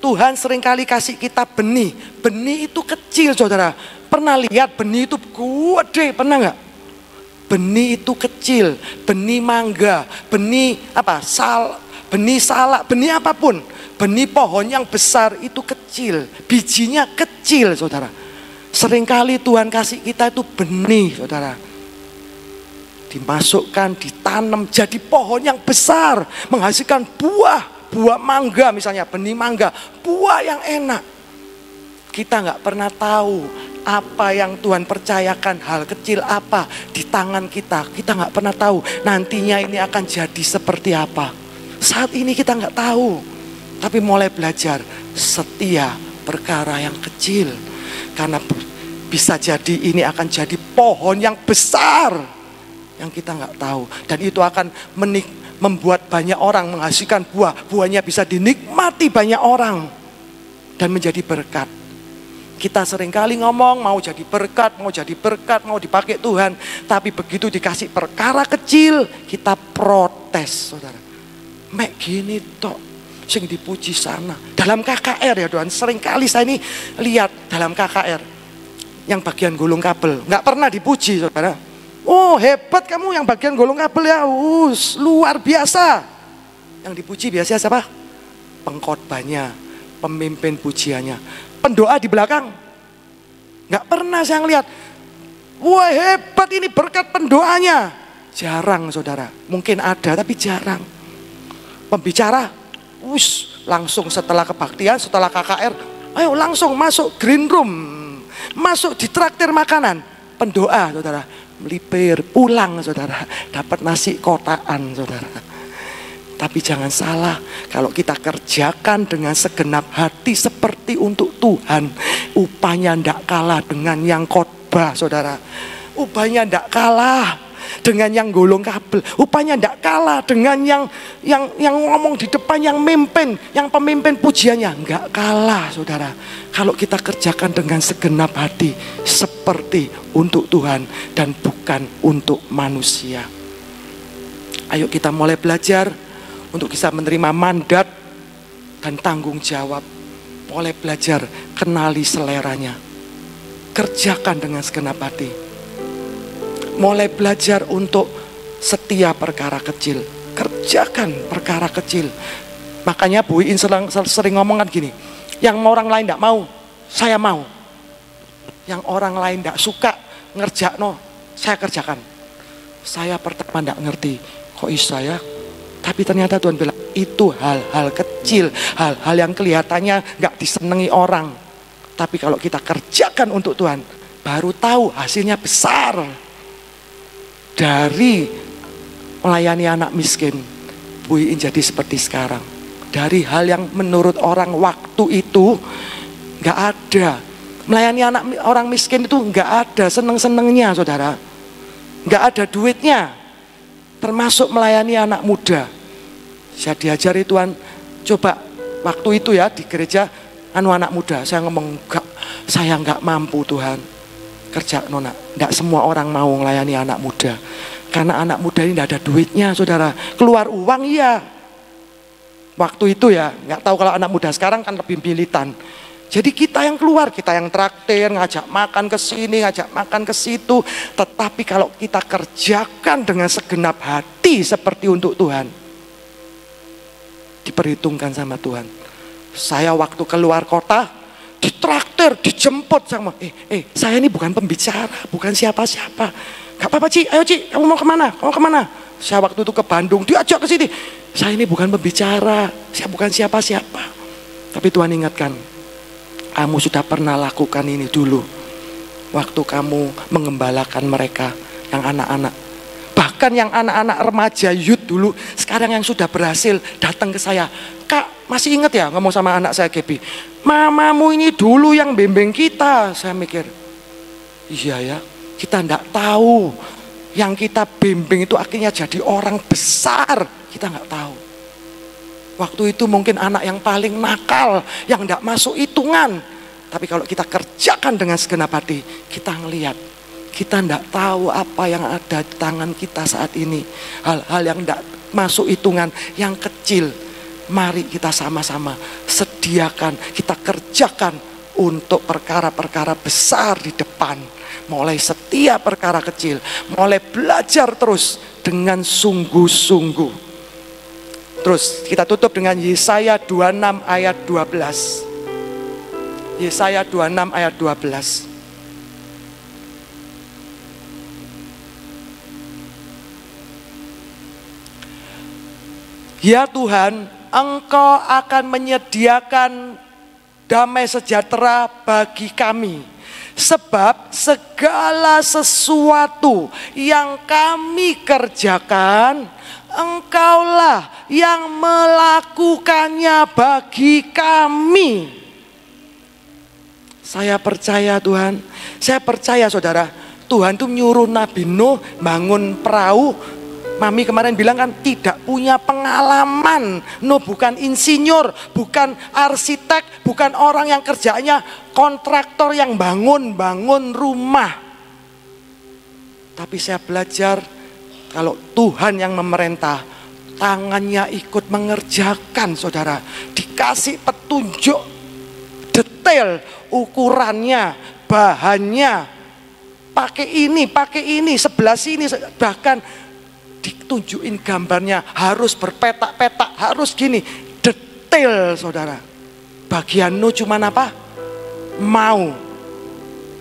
Tuhan seringkali kasih kita benih. Benih itu kecil, saudara. Pernah lihat benih itu gede, pernah nggak? Benih itu kecil. Benih mangga, benih apa? Sal, benih salak, benih apapun. Benih pohon yang besar itu kecil. Bijinya kecil, saudara. Seringkali Tuhan kasih kita itu benih, saudara. Dimasukkan, ditanam jadi pohon yang besar, menghasilkan buah, buah mangga misalnya, benih mangga, buah yang enak. Kita nggak pernah tahu apa yang Tuhan percayakan, hal kecil apa di tangan kita, kita nggak pernah tahu nantinya ini akan jadi seperti apa. Saat ini kita nggak tahu, tapi mulai belajar setia perkara yang kecil, karena bisa jadi ini akan jadi pohon yang besar yang kita nggak tahu, dan itu akan menik, membuat banyak orang menghasilkan buah, buahnya bisa dinikmati banyak orang dan menjadi berkat. Kita seringkali ngomong mau jadi berkat, mau jadi berkat, mau dipakai Tuhan, tapi begitu dikasih perkara kecil kita protes, saudara. Mek gini tok, sing dipuji sana. Dalam K K R ya Tuhan, seringkali saya ini lihat dalam K K R yang bagian gulung kabel nggak pernah dipuji, saudara. Oh hebat kamu yang bagian golong kabel ya, uh, luar biasa. Yang dipuji biasanya siapa? Pengkhotbahnya, pemimpin pujiannya. Pendoa di belakang nggak pernah saya ngeliat, wah hebat ini berkat pendoanya. Jarang, saudara. Mungkin ada tapi jarang. Pembicara, us langsung setelah kebaktian, setelah K K R, ayo langsung masuk green room, masuk di traktir makanan. Pendoa, saudara, melipir pulang, saudara, dapat nasi kotaan, saudara. Tapi jangan salah, kalau kita kerjakan dengan segenap hati seperti untuk Tuhan, upahnya tidak kalah dengan yang khotbah, saudara. Upahnya tidak kalah dengan yang golong kabel, upahnya tidak kalah dengan yang yang yang ngomong di depan, yang mimpin, yang pemimpin pujiannya, nggak kalah, saudara. Kalau kita kerjakan dengan segenap hati seperti untuk Tuhan dan bukan untuk manusia. Ayo kita mulai belajar untuk bisa menerima mandat dan tanggung jawab. Mulai belajar, kenali seleranya, kerjakan dengan segenap hati. Mulai belajar untuk setia perkara kecil. kerjakan perkara kecil. Makanya Bu Iin sering, sering ngomong kan gini, yang orang lain tidak mau, saya mau. Yang orang lain tidak suka ngerja, no, saya kerjakan. Saya pertama tidak ngerti, kok iso saya? Tapi ternyata Tuhan bilang, itu hal-hal kecil, hal-hal yang kelihatannya nggak disenangi orang. Tapi kalau kita kerjakan untuk Tuhan, baru tahu hasilnya besar. Dari melayani anak miskin, Bu Iin jadi seperti sekarang. Dari hal yang menurut orang waktu itu nggak ada, melayani anak orang miskin itu nggak ada seneng-senengnya, saudara. Nggak ada duitnya. Termasuk melayani anak muda. Saya diajari Tuhan, coba waktu itu ya di gereja anu anak muda. Saya ngomong, nggak, saya nggak mampu Tuhan. Kerja nona, tidak semua orang mau melayani anak muda, karena anak muda ini tidak ada duitnya, saudara. Keluar uang iya, waktu itu ya, nggak tahu kalau anak muda sekarang kan lebih militan. Jadi kita yang keluar, kita yang traktir, ngajak makan ke sini, ngajak makan ke situ. Tetapi kalau kita kerjakan dengan segenap hati seperti untuk Tuhan, diperhitungkan sama Tuhan. Saya waktu keluar kota, ditraktir, dijemput sama, eh, eh, saya ini bukan pembicara, bukan siapa-siapa. Gak apa-apa Ci, ayo Ci, kamu mau kemana? Kamu kemana? Saya waktu itu ke Bandung, diajak ke sini. Saya ini bukan pembicara, saya bukan siapa-siapa. Tapi Tuhan ingatkan, kamu sudah pernah lakukan ini dulu, waktu kamu mengembalakan mereka, yang anak-anak. Bahkan yang anak-anak remaja youth dulu, sekarang yang sudah berhasil datang ke saya. Kak, masih ingat ya ngomong sama anak saya Kepi, mamamu ini dulu yang bimbing kita. Saya mikir, iya ya, kita nggak tahu yang kita bimbing itu akhirnya jadi orang besar. Kita nggak tahu. Waktu itu mungkin anak yang paling nakal, yang nggak masuk hitungan. Tapi kalau kita kerjakan dengan segenap hati, kita ngelihat, kita nggak tahu apa yang ada di tangan kita saat ini. Hal-hal yang nggak masuk hitungan, yang kecil. Mari kita sama-sama sediakan, kita kerjakan untuk perkara-perkara besar di depan. Mulai setiap perkara kecil, mulai belajar terus dengan sungguh-sungguh. Terus kita tutup dengan Yesaya dua puluh enam ayat dua belas. Yesaya dua puluh enam ayat dua belas. Ya Tuhan, Engkau akan menyediakan damai sejahtera bagi kami, sebab segala sesuatu yang kami kerjakan, Engkaulah yang melakukannya bagi kami. Saya percaya Tuhan, saya percaya saudara, Tuhan tuh nyuruh Nabi Nuh bangun perahu. Mami kemarin bilang kan, tidak punya pengalaman. No, bukan insinyur, bukan arsitek, bukan orang yang kerjanya kontraktor yang bangun-bangun rumah. Tapi saya belajar kalau Tuhan yang memerintah, tangannya ikut mengerjakan, saudara. Dikasih petunjuk detail, ukurannya, bahannya. Pakai ini, pakai ini, sebelah sini, bahkan ditunjukin gambarnya, harus berpetak-petak, harus gini, detail saudara. Bagian Nuh cuman apa? Mau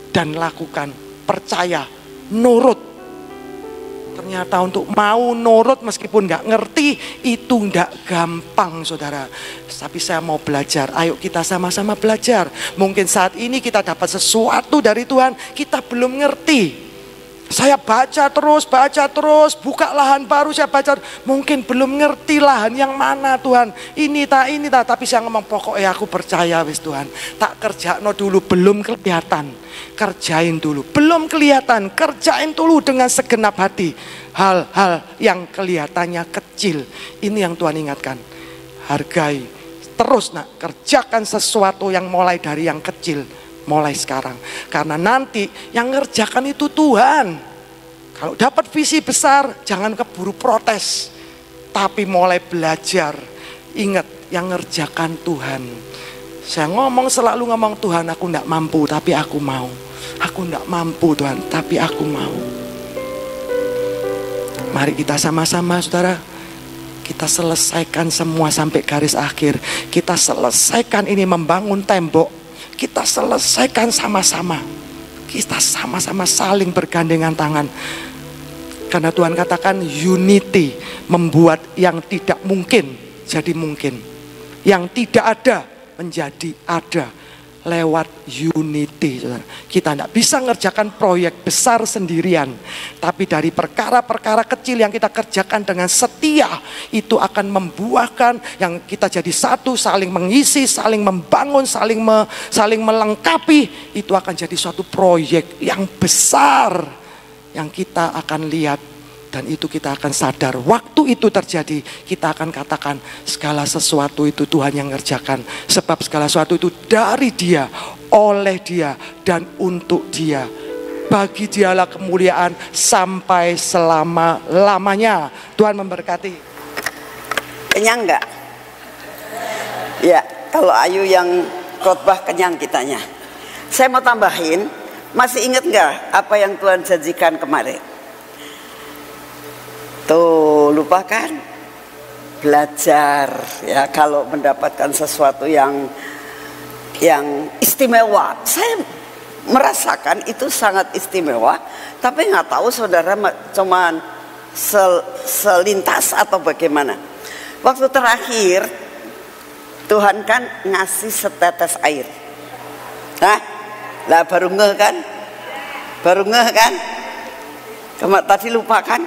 dan lakukan, percaya, nurut. Ternyata untuk mau nurut meskipun nggak ngerti itu nggak gampang saudara. Tapi saya mau belajar, ayo kita sama-sama belajar. Mungkin saat ini kita dapat sesuatu dari Tuhan, kita belum ngerti. Saya baca terus, baca terus, buka lahan baru saya baca. Mungkin belum ngerti lahan yang mana Tuhan. Ini tak, ini tak. Tapi saya ngomong pokoknya aku percaya wis Tuhan. Tak kerja no dulu, belum kelihatan. Kerjain dulu, belum kelihatan. Kerjain dulu dengan segenap hati. Hal-hal yang kelihatannya kecil. Ini yang Tuhan ingatkan. Hargai. Terus nak, kerjakan sesuatu yang mulai dari yang kecil. Mulai sekarang, karena nanti yang ngerjakan itu Tuhan. Kalau dapat visi besar, jangan keburu protes, tapi mulai belajar. Ingat, yang ngerjakan Tuhan. Saya ngomong selalu ngomong Tuhan, aku tidak mampu, tapi aku mau. Aku tidak mampu Tuhan, tapi aku mau. Mari kita sama-sama saudara Kita selesaikan semua sampai garis akhir. Kita selesaikan ini membangun tembok. Kita selesaikan sama-sama. Kita sama-sama saling bergandengan tangan. Karena Tuhan katakan unity membuat yang tidak mungkin jadi mungkin. Yang tidak ada menjadi ada. Lewat unity. Kita tidak bisa ngerjakan proyek besar sendirian. Tapi dari perkara-perkara kecil yang kita kerjakan dengan setia, itu akan membuahkan yang kita jadi satu, saling mengisi, saling membangun, saling me, saling melengkapi. Itu akan jadi suatu proyek yang besar yang kita akan lihat. Dan itu kita akan sadar. Waktu itu terjadi, kita akan katakan segala sesuatu itu Tuhan yang ngerjakan. Sebab segala sesuatu itu dari Dia, oleh Dia, dan untuk Dia. Bagi Dialah kemuliaan sampai selama-lamanya. Tuhan memberkati. Kenyang nggak? Ya, kalau Ayu yang khotbah kenyang kitanya. Saya mau tambahin, masih ingat nggak apa yang Tuhan janjikan kemarin? Tuh, lupakan belajar ya kalau mendapatkan sesuatu yang yang istimewa. Saya merasakan itu sangat istimewa, tapi nggak tahu saudara cuman sel, selintas atau bagaimana. Waktu terakhir Tuhan kan ngasih setetes air. Nah, lah baru ngeh kan? Baru ngeh kan? Kemarin tadi lupakan.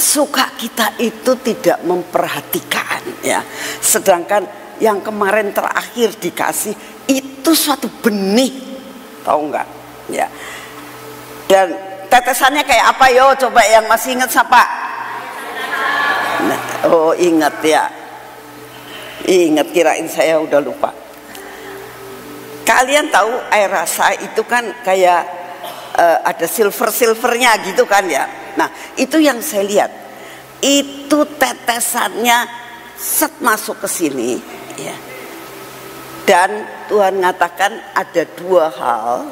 Suka kita itu tidak memperhatikan ya. Sedangkan yang kemarin terakhir dikasih itu suatu benih, tahu nggak? Ya. Dan tetesannya kayak apa yo? Coba yang masih ingat siapa? Nah, oh ingat ya, ingat kirain saya udah lupa. Kalian tahu air rasa itu kan kayak uh, ada silver silvernya gitu kan ya? Nah itu yang saya lihat, itu tetesannya set masuk ke sini ya. Dan Tuhan mengatakan ada dua hal,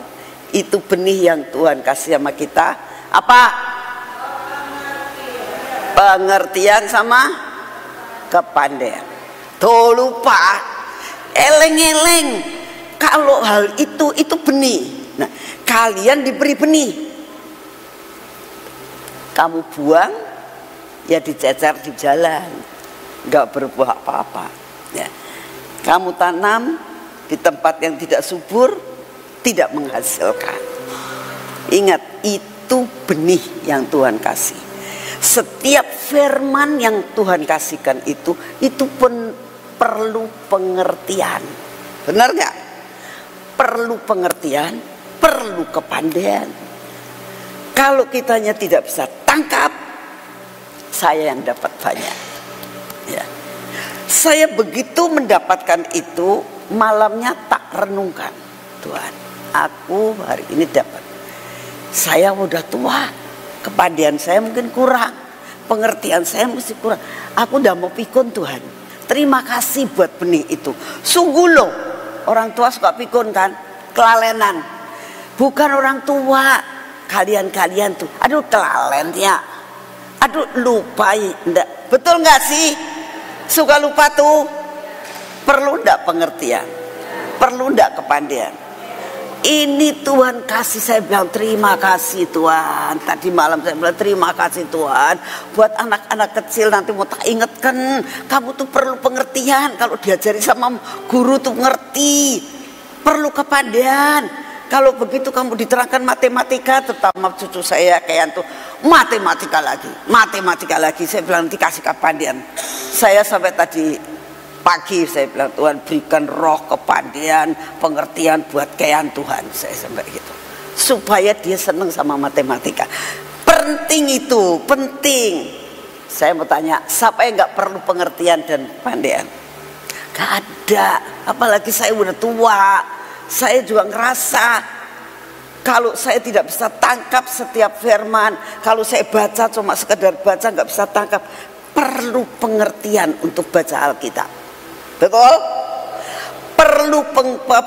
itu benih yang Tuhan kasih sama kita, apa? Pengertian sama kepandaian. Tuh lupa, eleng-eleng kalau hal itu, itu benih. Nah kalian diberi benih, kamu buang, ya dicecer di jalan, nggak berbuah apa-apa. Ya. Kamu tanam di tempat yang tidak subur, tidak menghasilkan. Ingat, itu benih yang Tuhan kasih. Setiap firman yang Tuhan kasihkan itu, itu pun perlu pengertian. Benar nggak? Perlu pengertian, perlu kepandaian. Kalau kitanya tidak bisa tangkap, saya yang dapat banyak. Ya. Saya begitu mendapatkan itu, malamnya tak renungkan. Tuhan, aku hari ini dapat. Saya udah tua, kepandaian saya mungkin kurang, pengertian saya mesti kurang. Aku udah mau pikun Tuhan, terima kasih buat benih itu. Sungguh loh, orang tua suka pikun kan, kelalenan. Bukan orang tua, kalian-kalian tuh, aduh kelalen ya, aduh lupa, enggak. Betul nggak sih? Suka lupa tuh, perlu ndak pengertian, perlu ndak kepandaian. Ini Tuhan kasih, saya bilang terima kasih Tuhan. Tadi malam saya bilang terima kasih Tuhan. Buat anak-anak kecil nanti mau tak ingatkan, kamu tuh perlu pengertian. Kalau diajari sama guru tuh ngerti, perlu kepandaian. Kalau begitu kamu diterangkan matematika, terutama cucu saya kayak itu, matematika lagi, matematika lagi. Saya bilang nanti kasih kepandaian. Saya sampai tadi pagi saya bilang Tuhan berikan roh kepandaian, pengertian buat kayak Tuhan. Saya sampai gitu, supaya dia seneng sama matematika. Penting itu, penting. Saya mau tanya, siapa yang nggak perlu pengertian dan kepandaian? Gak ada. Apalagi saya udah tua. Saya juga ngerasa kalau saya tidak bisa tangkap setiap firman, kalau saya baca cuma sekedar baca nggak bisa tangkap, perlu pengertian untuk baca Alkitab. Betul? Perlu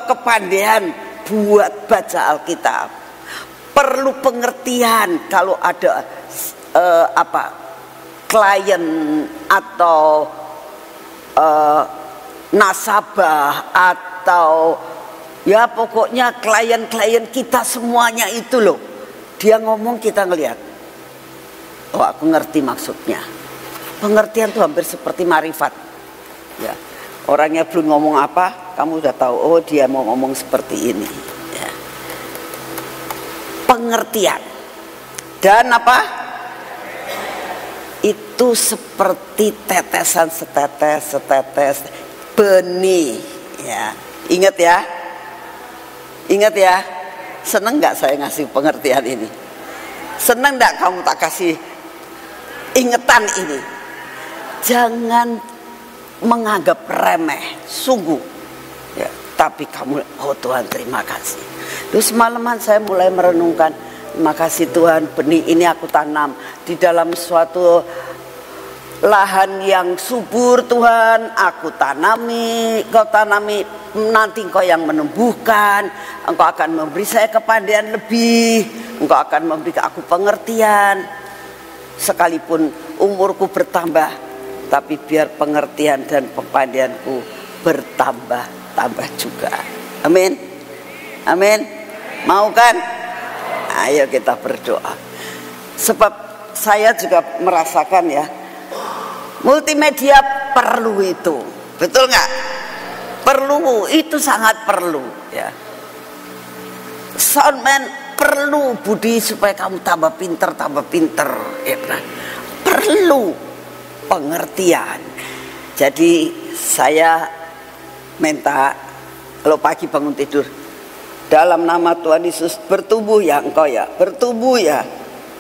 kepandaian buat baca Alkitab. Perlu pengertian kalau ada eh, apa klien atau uh, nasabah atau ya pokoknya klien-klien kita semuanya itu loh. Dia ngomong kita ngelihat. Oh, aku ngerti maksudnya. Pengertian itu hampir seperti marifat. Ya. Orangnya belum ngomong apa, kamu udah tahu, oh dia mau ngomong seperti ini. Ya. Pengertian. Dan apa? Itu seperti tetesan setetes, setetes benih. Ya. Ingat ya. Ingat ya, seneng nggak saya ngasih pengertian ini? Seneng nggak kamu tak kasih ingetan ini? Jangan menganggap remeh, sungguh. Ya, tapi kamu, oh Tuhan terima kasih. Terus malaman saya mulai merenungkan, makasih Tuhan benih ini aku tanam di dalam suatu lahan yang subur Tuhan, aku tanami, kau tanami, nanti engkau yang menumbuhkan, engkau akan memberi saya kepandaian lebih, engkau akan memberi aku pengertian, sekalipun umurku bertambah, tapi biar pengertian dan kepandaianku bertambah-tambah juga. Amin, amin, mau kan? Ayo kita berdoa, sebab saya juga merasakan ya, multimedia perlu itu, betul nggak? Perlu, itu sangat perlu ya. Soundman perlu Budi supaya kamu tambah pinter, tambah pinter ya, nah. Perlu pengertian. Jadi saya minta kalau pagi bangun tidur, dalam nama Tuhan Yesus bertumbuh ya engkau ya, bertumbuh ya,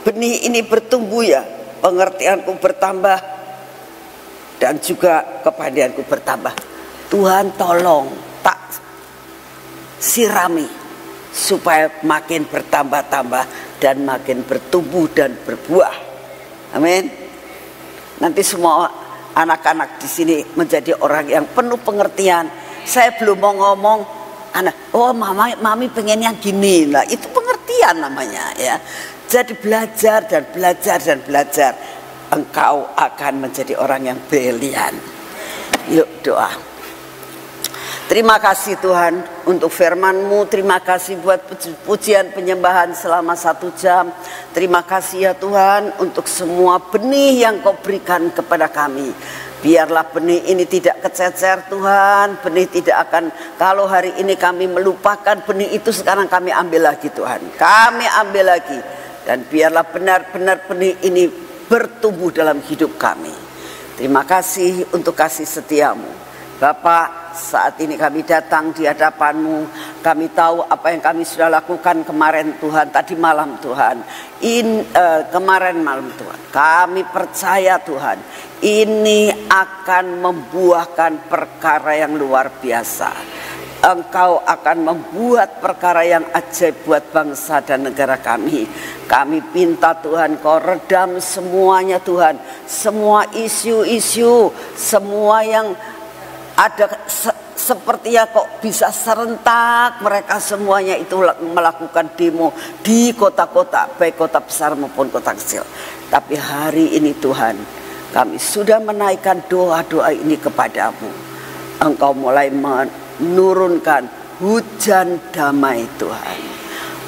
benih ini bertumbuh ya, pengertianku bertambah dan juga kepandaianku bertambah. Tuhan tolong tak sirami supaya makin bertambah-tambah dan makin bertumbuh dan berbuah. Amin. Nanti semua anak-anak di sini menjadi orang yang penuh pengertian. Saya belum mau ngomong anak, oh mama, mami pengennya gini. Nah, itu pengertian namanya ya. Jadi belajar dan belajar dan belajar. Engkau akan menjadi orang yang brilian. Yuk doa. Terima kasih Tuhan untuk firman-Mu. Terima kasih buat pujian penyembahan selama satu jam. Terima kasih ya Tuhan untuk semua benih yang Kau berikan kepada kami. Biarlah benih ini tidak kececer Tuhan. Benih tidak akan, kalau hari ini kami melupakan benih itu, sekarang kami ambil lagi Tuhan. Kami ambil lagi. Dan biarlah benar-benar benih ini bertumbuh dalam hidup kami. Terima kasih untuk kasih setiamu. Bapak, saat ini kami datang di hadapanmu. Kami tahu apa yang kami sudah lakukan kemarin Tuhan, tadi malam Tuhan. In, uh, kemarin malam Tuhan. Kami percaya Tuhan, ini akan membuahkan perkara yang luar biasa. Engkau akan membuat perkara yang ajaib buat bangsa dan negara kami. Kami minta Tuhan Kau redam semuanya Tuhan. Semua isu-isu, semua yang ada se seperti ya kok bisa serentak mereka semuanya itu melakukan demo di kota-kota, baik kota besar maupun kota kecil. Tapi hari ini Tuhan, kami sudah menaikkan doa-doa ini kepadamu. Engkau mulai men nurunkan hujan damai Tuhan,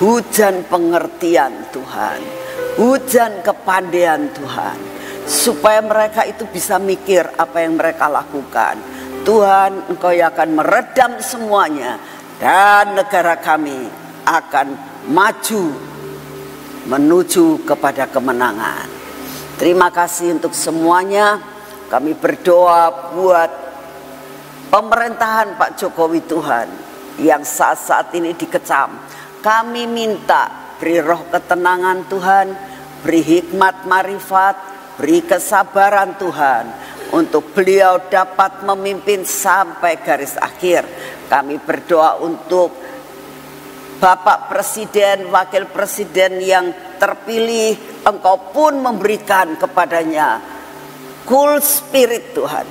hujan pengertian Tuhan, hujan kepandaian Tuhan, supaya mereka itu bisa mikir apa yang mereka lakukan. Tuhan, Engkau yang akan meredam semuanya dan negara kami akan maju menuju kepada kemenangan. Terima kasih untuk semuanya. Kami berdoa buat pemerintahan Pak Jokowi Tuhan yang saat-saat ini dikecam. Kami minta beri roh ketenangan Tuhan, beri hikmat marifat, beri kesabaran Tuhan, untuk beliau dapat memimpin sampai garis akhir. Kami berdoa untuk Bapak Presiden, Wakil Presiden yang terpilih, Engkau pun memberikan kepadanya cool spirit Tuhan.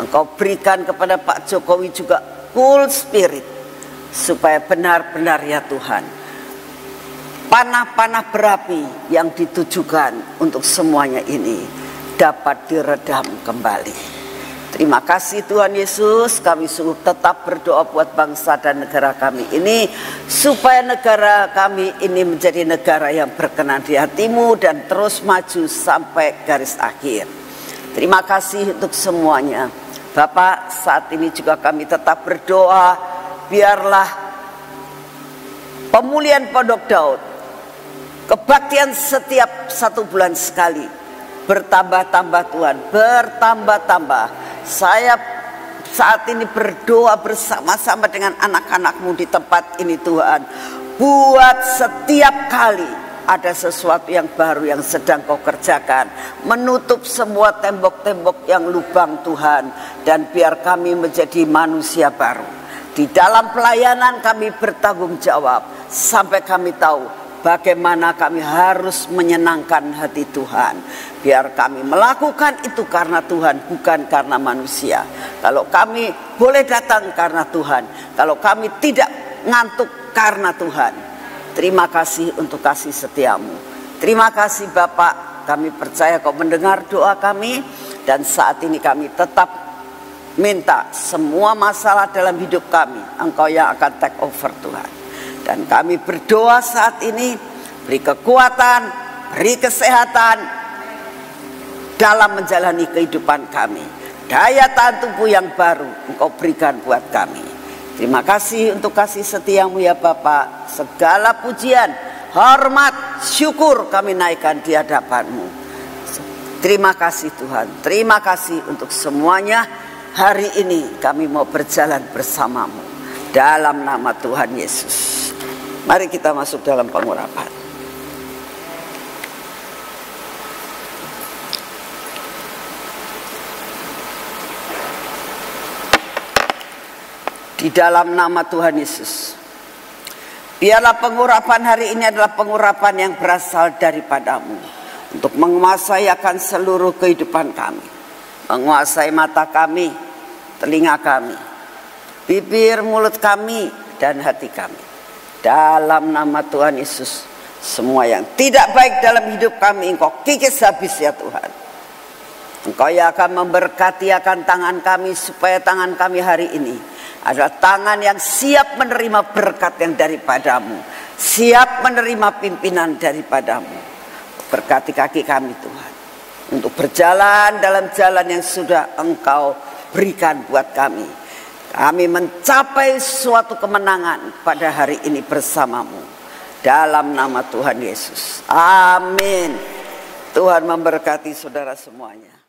Engkau berikan kepada Pak Jokowi juga cool spirit, supaya benar-benar ya Tuhan, panah-panah berapi yang ditujukan untuk semuanya ini dapat diredam kembali. Terima kasih Tuhan Yesus, kami sungguh tetap berdoa buat bangsa dan negara kami ini, supaya negara kami ini menjadi negara yang berkenan di hatimu dan terus maju sampai garis akhir. Terima kasih untuk semuanya. Bapak, saat ini juga kami tetap berdoa, biarlah pemulihan Pondok Daud, kebaktian setiap satu bulan sekali, bertambah-tambah Tuhan, bertambah-tambah. Saya saat ini berdoa bersama-sama dengan anak-anakmu di tempat ini Tuhan, buat setiap kali ada sesuatu yang baru yang sedang kau kerjakan, menutup semua tembok-tembok yang lubang Tuhan, dan biar kami menjadi manusia baru. Di dalam pelayanan kami bertanggung jawab, sampai kami tahu bagaimana kami harus menyenangkan hati Tuhan. Biar kami melakukan itu karena Tuhan, bukan karena manusia. Kalau kami boleh datang karena Tuhan, kalau kami tidak ngantuk karena Tuhan. Terima kasih untuk kasih setiamu. Terima kasih Bapak, kami percaya kau mendengar doa kami. Dan saat ini kami tetap minta semua masalah dalam hidup kami, Engkau yang akan take over Tuhan. Dan kami berdoa saat ini, beri kekuatan, beri kesehatan dalam menjalani kehidupan kami. Daya tahan tubuh yang baru Engkau berikan buat kami. Terima kasih untuk kasih setiamu ya Bapak. Segala pujian, hormat, syukur kami naikkan di hadapan-Mu. Terima kasih Tuhan, terima kasih untuk semuanya. Hari ini kami mau berjalan bersama-Mu. Dalam nama Tuhan Yesus. Mari kita masuk dalam pengurapan. Di dalam nama Tuhan Yesus. Biarlah pengurapan hari ini adalah pengurapan yang berasal daripadamu, untuk menguasai akan seluruh kehidupan kami. Menguasai mata kami, telinga kami, bibir, mulut kami, dan hati kami. Dalam nama Tuhan Yesus, semua yang tidak baik dalam hidup kami Engkau kikis habis ya Tuhan. Engkau yang akan memberkati akan tangan kami, supaya tangan kami hari ini adalah tangan yang siap menerima berkat yang daripadamu, siap menerima pimpinan daripadamu. Berkati kaki kami Tuhan, untuk berjalan dalam jalan yang sudah Engkau berikan buat kami. Kami mencapai suatu kemenangan pada hari ini bersamamu. Dalam nama Tuhan Yesus. Amin. Tuhan memberkati saudara semuanya.